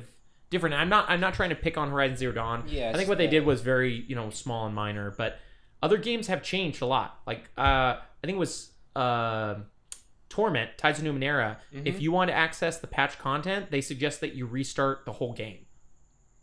different. I'm not, I'm not trying to pick on Horizon Zero Dawn. Yes, I think what they did was very, you know, small and minor, but other games have changed a lot. Like, uh, I think it was, uh, Torment, Tides of Numenera. Mm-hmm. If you want to access the patch content, they suggest that you restart the whole game.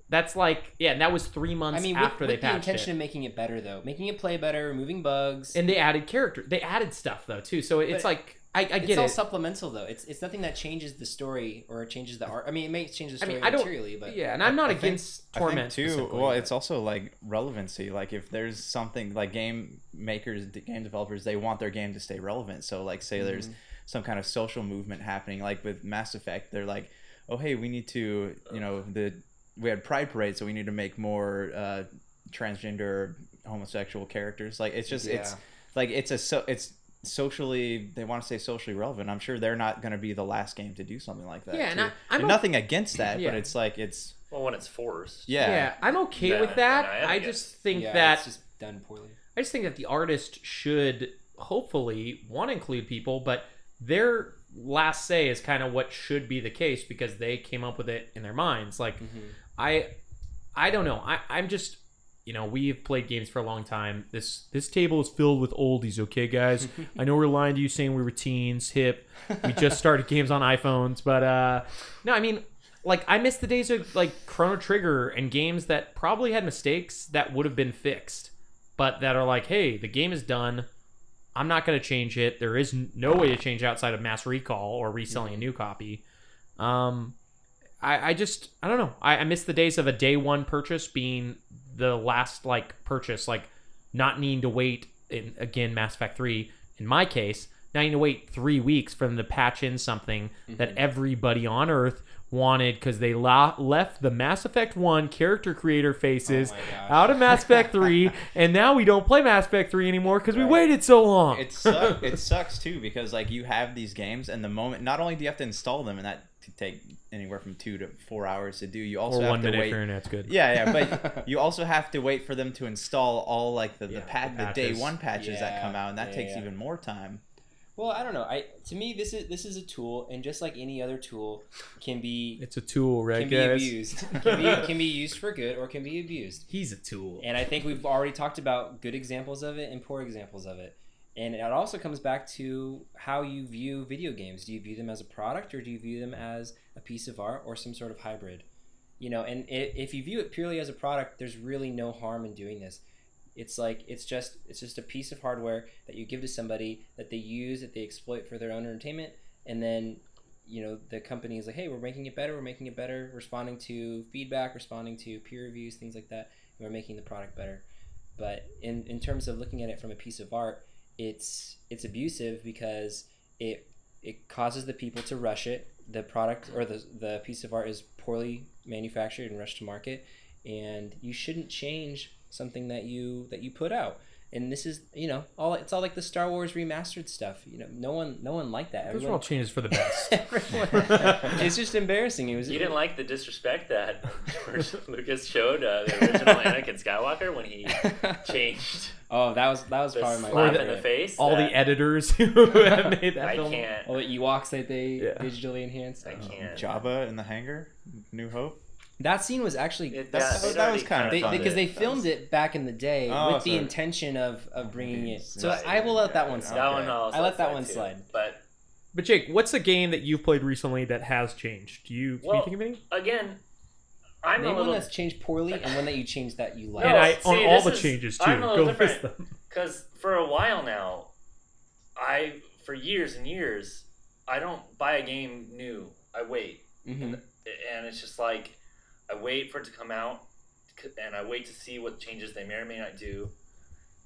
That's like, yeah, and that was three months I mean, after with, they with patched it. I mean, the intention it. of making it better, though. Making it play better, removing bugs. And they added character. They added stuff, though, too. So it's but like, I, I get it. It's all supplemental, though. It's it's nothing that changes the story or changes the art. I mean, it may change the story I mean, I materially, but... Yeah, and I'm not I against think, Torment, I think too, well, it's also, like, relevancy. Like, if there's something, like, game makers, game developers, they want their game to stay relevant. So, like, say mm-hmm. there's some kind of social movement happening. Like, with Mass Effect, they're like, oh, hey, we need to, you know, the... we had Pride Parade, so we need to make more uh, transgender, homosexual characters. Like it's just yeah. it's like it's a so it's socially they want to stay socially relevant. I'm sure they're not going to be the last game to do something like that. Yeah, too. and I, I'm and nothing against that, yeah. but it's like it's well when it's forced. Yeah, yeah, I'm okay then, with that. I, I just think yeah, that it's just done poorly. I just think that the artist should hopefully want to include people, but they're. Last say is kind of what should be the case because they came up with it in their minds. Like mm-hmm. I, I don't know. I, I'm just, you know, we've played games for a long time. This, this table is filled with oldies. Okay guys. I know we're lying to you saying we were teens, hip. We just started games on iPhones, but, uh, no, I mean like I miss the days of like Chrono Trigger and games that probably had mistakes that would have been fixed, but that are like, hey, the game is done. I'm not going to change it. There is no way to change outside of mass recall or reselling a new copy. Um, I, I just, I don't know. I, I miss the days of a day one purchase being the last like purchase, like not needing to wait in again, Mass Effect three in my case, now you need to wait three weeks for them to patch in something mm-hmm. that everybody on Earth wanted because they la- left the Mass Effect one character creator faces oh out of Mass Effect three, and now we don't play Mass Effect three anymore because right. we waited so long. It sucks. It sucks too because like you have these games, and the moment not only do you have to install them, and that could take anywhere from two to four hours to do. You also or have one to minute wait. For internet's good. Yeah, yeah, but you also have to wait for them to install all like the yeah, the, pat- the, the day one patches yeah, that come out, and that yeah, takes yeah. even more time. Well, I don't know. I to me this is this is a tool, and just like any other tool, can be it's a tool, right? Can be guys? abused, can be, can be used for good or can be abused. He's a tool, and I think we've already talked about good examples of it and poor examples of it, and it also comes back to how you view video games. Do you view them as a product, or do you view them as a piece of art, or some sort of hybrid? You know, and if you view it purely as a product, there's really no harm in doing this. It's like it's just it's just a piece of hardware that you give to somebody that they use, that they exploit for their own entertainment, and then you know the company is like, hey, we're making it better, we're making it better, responding to feedback, responding to peer reviews, things like that, and we're making the product better. But in in terms of looking at it from a piece of art, it's it's abusive because it it causes the people to rush it. The product or the the piece of art is poorly manufactured and rushed to market, and you shouldn't change something that you that you put out. And this is, you know, all it's all like the Star Wars remastered stuff. You know, no one no one liked that. Everyone, those were all changes for the best. It's just embarrassing. It was. You didn't like the disrespect that George Lucas showed uh, the original Anakin Skywalker when he changed. Oh, that was that was the probably my slap in the face. All the editors who have made that I film. Can't. All the Ewoks that they yeah. digitally enhanced. I can't. Um, Jabba in the hangar, New Hope. That scene was actually it, that's, yeah, that was kind of they, fun because they filmed was... it back in the day oh, with so the intention of, of bringing it. So right, I will let yeah, that one slide. That one I'll I let that one too, slide. But but Jake, what's a game that you've played recently that has changed? Do you well, can you think of any? Again, I'm Name a little one that's changed poorly and one that you changed that you like. No, and I see, on all the is, changes too. I'm a little Go different because for a while now, I for years and years I don't buy a game new. I wait, mm-hmm. and, and it's just like. I wait for it to come out, and I wait to see what changes they may or may not do.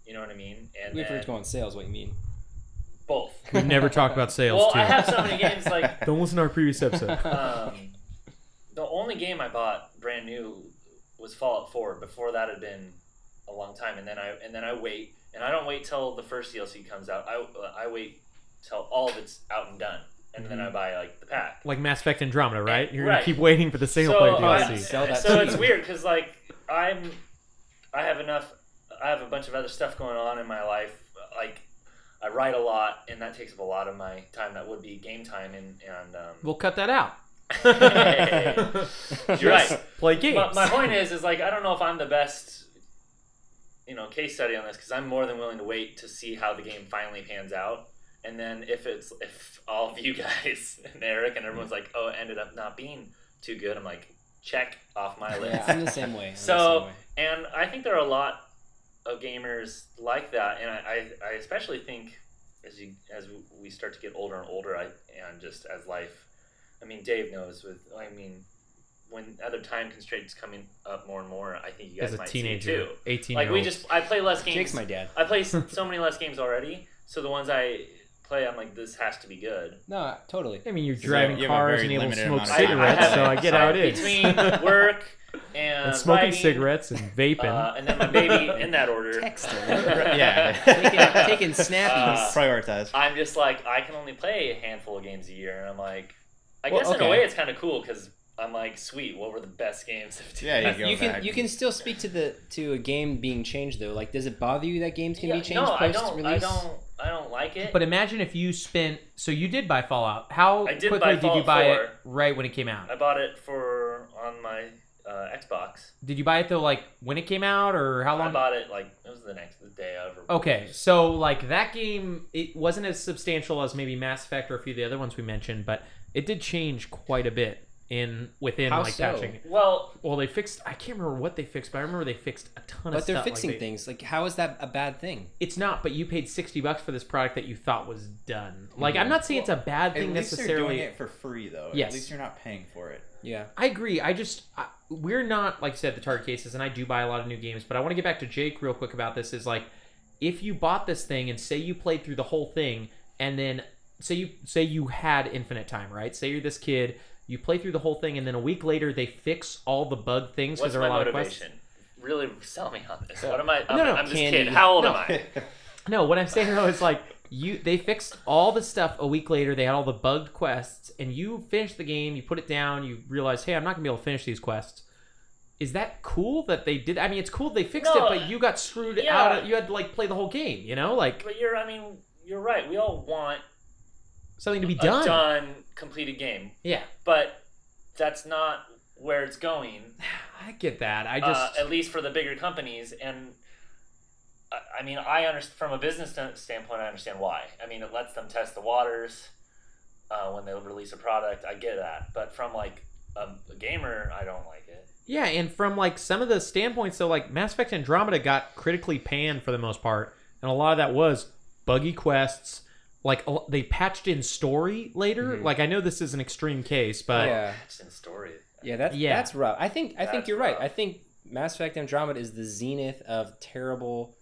You know what I mean? And wait for it to go on sale is what you mean. Both. We never talk about sales, well, too. Well, I have so many games, like... Don't listen to our previous episode. Um, the only game I bought brand new was Fallout four. Before that had been a long time, and then I and then I wait. And I don't wait till the first D L C comes out. I, I wait till all of it's out and done. And then I buy like the pack, like Mass Effect Andromeda, right? You're right. gonna keep waiting for the single so, player D L C. Uh, Sell that so team. It's weird because like I'm, I have enough, I have a bunch of other stuff going on in my life. Like I write a lot, and that takes up a lot of my time. That would be game time, and, and um, we'll cut that out. Hey, you're right. Play games. My, my point is, is like I don't know if I'm the best, you know, case study on this because I'm more than willing to wait to see how the game finally pans out, and then if it's if all of you guys and Eric and everyone's like, oh, it ended up not being too good, I'm like, check off my list. Yeah, I'm the same way. I'm so, the same way. And I think there are a lot of gamers like that, and I, I, I especially think as you as we start to get older and older, I and just as life. I mean, Dave knows. With I mean, when other time constraints coming up more and more, I think you guys might see it too. eighteen like we just, I play less games. Jake's my dad. I play so many less games already. So the ones I play, I'm like, this has to be good. No, totally. I mean, you're driving cars and able to smoke cigarettes, so I get how it is. Between work and smoking cigarettes and vaping, uh, and then my baby in that order. Texting, yeah, taking, taking snappies. Uh, Prioritize. I'm just like, I can only play a handful of games a year, and I'm like. I guess well, okay. in a way it's kind of cool because I'm like, sweet, what were the best games of two thousand? Yeah, you go you can back. You can still speak to the to a game being changed though. Like, does it bother you that games can yeah, be changed no, post release? No, I don't. I don't like it. But imagine if you spent. So you did buy Fallout. How did quickly buy did Fallout you buy four. It right when it came out? I bought it for on my uh, Xbox. Did you buy it though, like when it came out, or how long? I bought it like it was the next the day over. Okay, so like that game, it wasn't as substantial as maybe Mass Effect or a few of the other ones we mentioned, but. It did change quite a bit in within How like so? Patching. Well, well, they fixed. I can't remember what they fixed, but I remember they fixed a ton but of stuff. But they're fixing like they, things. Like, how is that a bad thing? It's not. But you paid sixty bucks for this product that you thought was done. Like, yeah. I'm not saying well, it's a bad thing at least necessarily. They're doing it for free though. Yes. At least you're not paying for it. Yeah, I agree. I just I, we're not like you said the target cases, and I do buy a lot of new games. But I want to get back to Jake real quick about this. Is like, if you bought this thing and say you played through the whole thing, and then. Say you say you had infinite time, right? Say you're this kid, you play through the whole thing, and then a week later they fix all the bug things because there are a lot motivation? Of questions. Really sell me on this. What am I? I'm, no, no, I'm this kid. How old no. am I? No, what I'm saying though is like you. They fixed all the stuff a week later. They had all the bugged quests, and you finished the game. You put it down. You realize, hey, I'm not gonna be able to finish these quests. Is that cool that they did? I mean, it's cool they fixed no, it, but you got screwed yeah. out. Of, you had to like play the whole game. You know, like. But you're. I mean, you're right. We all want. Something to be done. A done, completed game. Yeah. But that's not where it's going. I get that. I just... Uh, at least for the bigger companies. And, I, I mean, I understand, from a business standpoint, I understand why. I mean, it lets them test the waters uh, when they release a product. I get that. But from, like, a, a gamer, I don't like it. Yeah, and from, like, some of the standpoints, so, like, Mass Effect Andromeda got critically panned for the most part. And a lot of that was buggy quests. Like, they patched in story later. Mm-hmm. Like, I know this is an extreme case, but... Yeah, patched in story. Yeah, that's, yeah. that's rough. I think I that's think you're rough. Right. I think Mass Effect Andromeda is the zenith of terrible,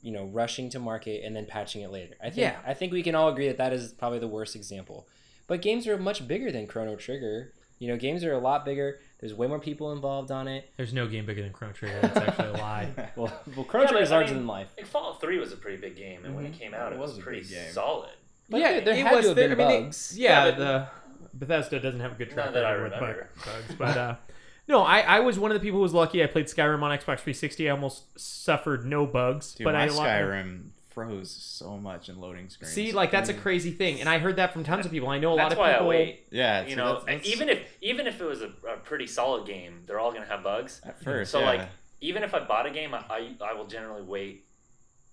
you know, rushing to market and then patching it later. I think, yeah. I think we can all agree that that is probably the worst example. But games are much bigger than Chrono Trigger. You know, games are a lot bigger. There's way more people involved on it. There's no game bigger than Chrono Trigger. That's actually a lie. well, well, Chrono yeah, Trigger is larger I mean, than life. Like Fallout three was a pretty big game, and mm-hmm. when it came out, it, it was, was pretty game. Solid. But yeah, there it had was, to have been I mean, bugs. It, yeah, yeah the Bethesda doesn't have a good track record with bugs. But uh, no, I, I was one of the people who was lucky. I played Skyrim on Xbox three sixty. I almost suffered no bugs. Dude, but my I Skyrim froze so much in loading screens. See, like that's a crazy thing, and I heard that from tons of people. I know a that's lot of why people. I wait. Yeah, you know, that's, that's... even if even if it was a, a pretty solid game, they're all gonna have bugs at first. So yeah. like, even if I bought a game, I I, I will generally wait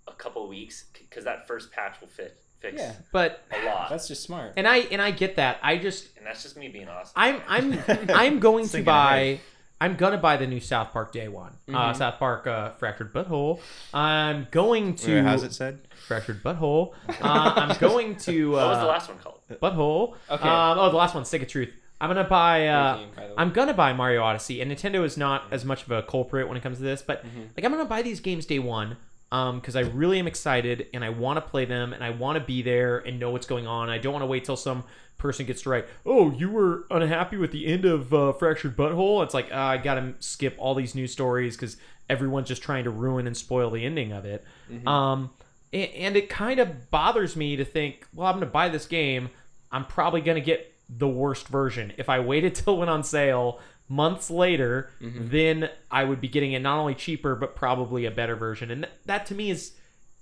a couple weeks because that first patch will fit. Fix yeah, but a lot. That's just smart. And I and I get that. I just and that's just me being awesome. I'm I'm I'm going to buy. I'm gonna buy the new South Park Day One. Mm-hmm. Uh, South Park uh, Fractured Butthole. I'm going to. Wait, how's it said? Fractured Butthole. Uh, I'm going to. Uh, what was the last one called? Butthole. Okay. Um, oh, the last one, Stick of Truth. I'm gonna buy. Uh, game, I'm gonna buy Mario Odyssey, and Nintendo is not mm-hmm. as much of a culprit when it comes to this. But mm-hmm. like, I'm gonna buy these games day one. Um, because I really am excited and I want to play them and I want to be there and know what's going on. I don't want to wait till some person gets to write, oh, you were unhappy with the end of uh, Fractured Butthole? It's like, uh, I got to skip all these news stories because everyone's just trying to ruin and spoil the ending of it. Mm-hmm. Um, and, and it kind of bothers me to think, well, I'm going to buy this game. I'm probably going to get the worst version. If I waited till it went on sale... months later, mm-hmm. then I would be getting it not only cheaper, but probably a better version. And th that to me is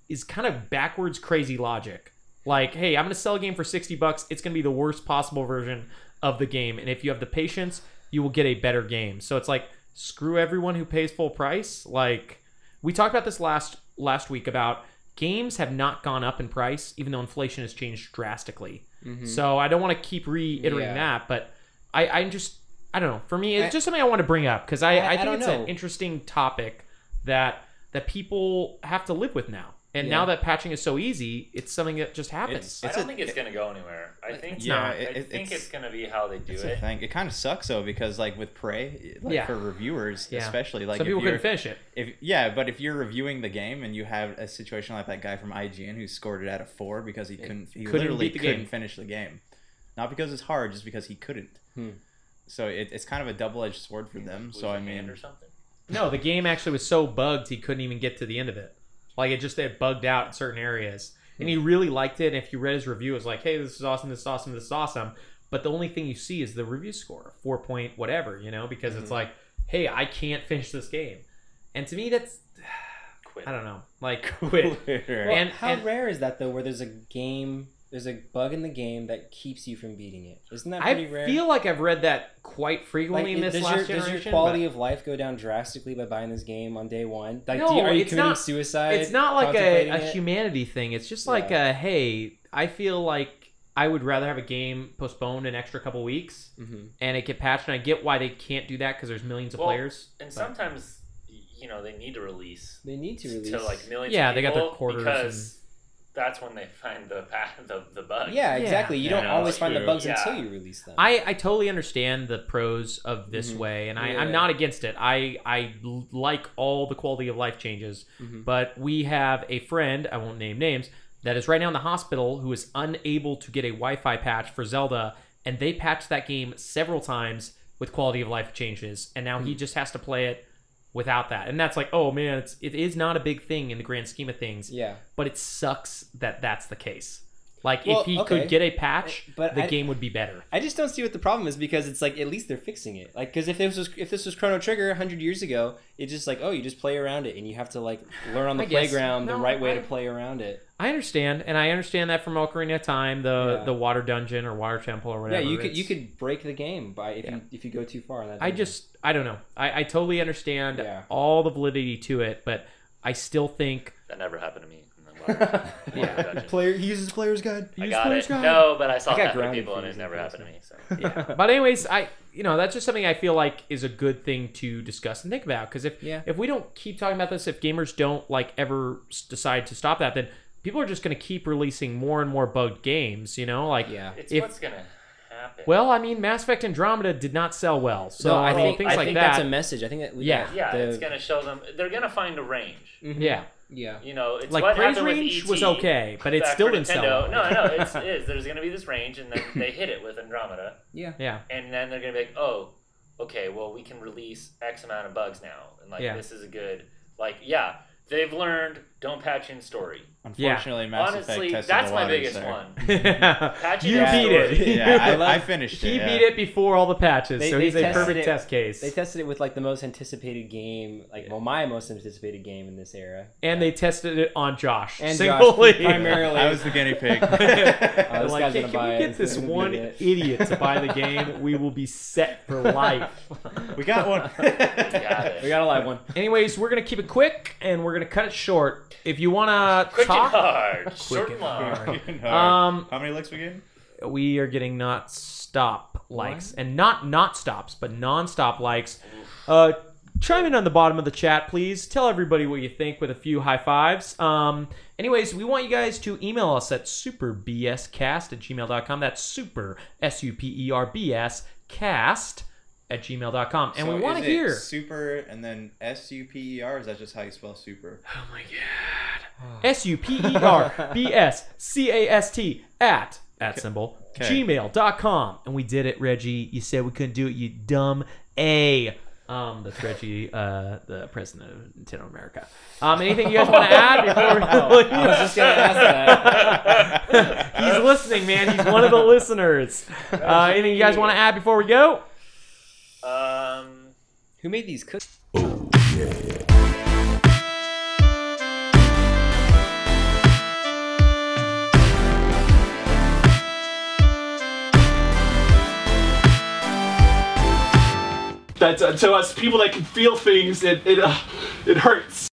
is kind of backwards crazy logic. Like, hey, I'm going to sell a game for sixty bucks. It's going to be the worst possible version of the game. And if you have the patience, you will get a better game. So it's like, screw everyone who pays full price. Like, we talked about this last last week about games have not gone up in price, even though inflation has changed drastically. Mm-hmm. So I don't want to keep reiterating yeah. that, but I, I just, I don't know. For me, it's I, just something I want to bring up because I, I, I think I it's know. an interesting topic that that people have to live with now. And yeah. now that patching is so easy, it's something that just happens. It's, it's I don't a, think it's it, going to go anywhere. I think it's, yeah, it, I think it's, it's going to be how they do it's it. A thing. It kind of sucks, though, because like with Prey, like yeah. for reviewers yeah. especially. Like, some people couldn't finish it. If, yeah, but if you're reviewing the game and you have a situation like that guy from I G N who scored it out of four because he, couldn't, he couldn't literally couldn't game. finish the game. Not because it's hard, just because he couldn't. Hmm. So it, it's kind of a double-edged sword for yeah, them. So I mean, or something. No, the game actually was so bugged he couldn't even get to the end of it. Like, it just, it bugged out in certain areas. And he really liked it. And if you read his review, it was like, hey, this is awesome, this is awesome, this is awesome. But the only thing you see is the review score, four point whatever, you know, because mm-hmm. it's like, hey, I can't finish this game. And to me, that's, quit. I don't know, like, quit. Well, and how and, rare is that, though, where there's a game, there's a bug in the game that keeps you from beating it? Isn't that pretty I rare? I feel like I've read that quite frequently like, in this does last your, generation. Does your quality but... of life go down drastically by buying this game on day one? Like, no, do you, are you it's committing not, suicide? It's not like a, a humanity thing. It's just like, yeah. a, hey, I feel like I would rather have a game postponed an extra couple weeks mm-hmm. and it get patched. And I get why they can't do that because there's millions of well, players. And but... sometimes, you know, they need to release. They need to release. To like millions yeah, of people. Yeah, they got their quarters because... and... That's when they find the the, the bugs. Yeah, exactly. Yeah. You don't yeah, always find true. the bugs yeah. until you release them. I, I totally understand the pros of this mm-hmm. way, and yeah, I, yeah. I'm not against it. I, I like all the quality of life changes, mm-hmm. but we have a friend, I won't name names, that is right now in the hospital who is unable to get a Wi-Fi patch for Zelda, and they patched that game several times with quality of life changes, and now mm-hmm. he just has to play it without that. And that's like, oh man, it's, it is not a big thing in the grand scheme of things. Yeah. But it sucks that that's the case. Like, well, if he okay. could get a patch, but the I, game would be better. I just don't see what the problem is because it's like, at least they're fixing it. Like, because if this was if this was Chrono Trigger one hundred years ago, it's just like, oh, you just play around it and you have to like learn on the I playground guess, no, the right way I, to play around it. I understand, and I understand that from Ocarina of Time, the yeah. the water dungeon or water temple or whatever. Yeah, you could it's, you could break the game by if yeah. you if you go too far. In that I dungeon. just I don't know. I, I totally understand yeah. all the validity to it, but I still think that never happened to me. yeah, player he uses player's guide. He I got it. Guide. No, but I saw that many people and it never happened to me. So yeah. But anyways, I you know that's just something I feel like is a good thing to discuss and think about because if yeah. if we don't keep talking about this, if gamers don't like ever decide to stop that, then people are just going to keep releasing more and more bugged games. You know, like yeah, it's if, what's gonna. Well, I mean, Mass Effect Andromeda did not sell well, so no, I well, think things I like think that. That's a message. I think that we, yeah, yeah, the... it's gonna show them. They're gonna find a range. Mm-hmm. Yeah, yeah. You know, it's like what Prey's range with E T was okay, but it still didn't sell. Well. No, no, it's, it is. There's gonna be this range, and then they hit it with Andromeda. Yeah, yeah. And then they're gonna be like, oh, okay, well, we can release X amount of bugs now, and like yeah. this is a good, like, yeah. They've learned, don't patch in story. Unfortunately, yeah. Mass Effect honestly, tested that's the my biggest there. one. yeah. You beat story. it. Yeah, I, I finished it. He yeah. beat it before all the patches, they, so they he's a perfect it, test case. They tested it with like the most anticipated game, like well, my most anticipated game in this era. And yeah. they tested it on Josh. And singly. Josh, primarily. I was the guinea pig. oh, this like, hey, can we get this one idiot. idiot to buy the game? We will be set for life. We got one. we got it. We got a live one. Anyways, we're gonna keep it quick, and we're We're gonna cut it short. If you wanna quick talk, and hard. Quick and hard. and hard. Um, How many likes we getting? We are getting not stop likes what? and not not stops, but non-stop likes. Uh, chime in on the bottom of the chat, please. Tell everybody what you think with a few high fives. Um, anyways, we want you guys to email us at superbscast at gmail dot com. That's super S U P E R B S cast. At gmail dot com. And so we want to hear. Super and then S U P E R? Is that just how you spell super? Oh my God. Oh. S U P E R B S C A S T at, at symbol, okay. gmail dot com. And we did it, Reggie. You said we couldn't do it, you dumb A. Um, that's Reggie, uh, the president of Nintendo America. Um, anything you guys want to add before we go? I was just going to ask that. He's listening, man. He's one of the listeners. Uh, anything you guys want to add before we go? Um, who made these cookies? Oh, yeah. That's uh, to us people that can feel things. It it uh, it hurts.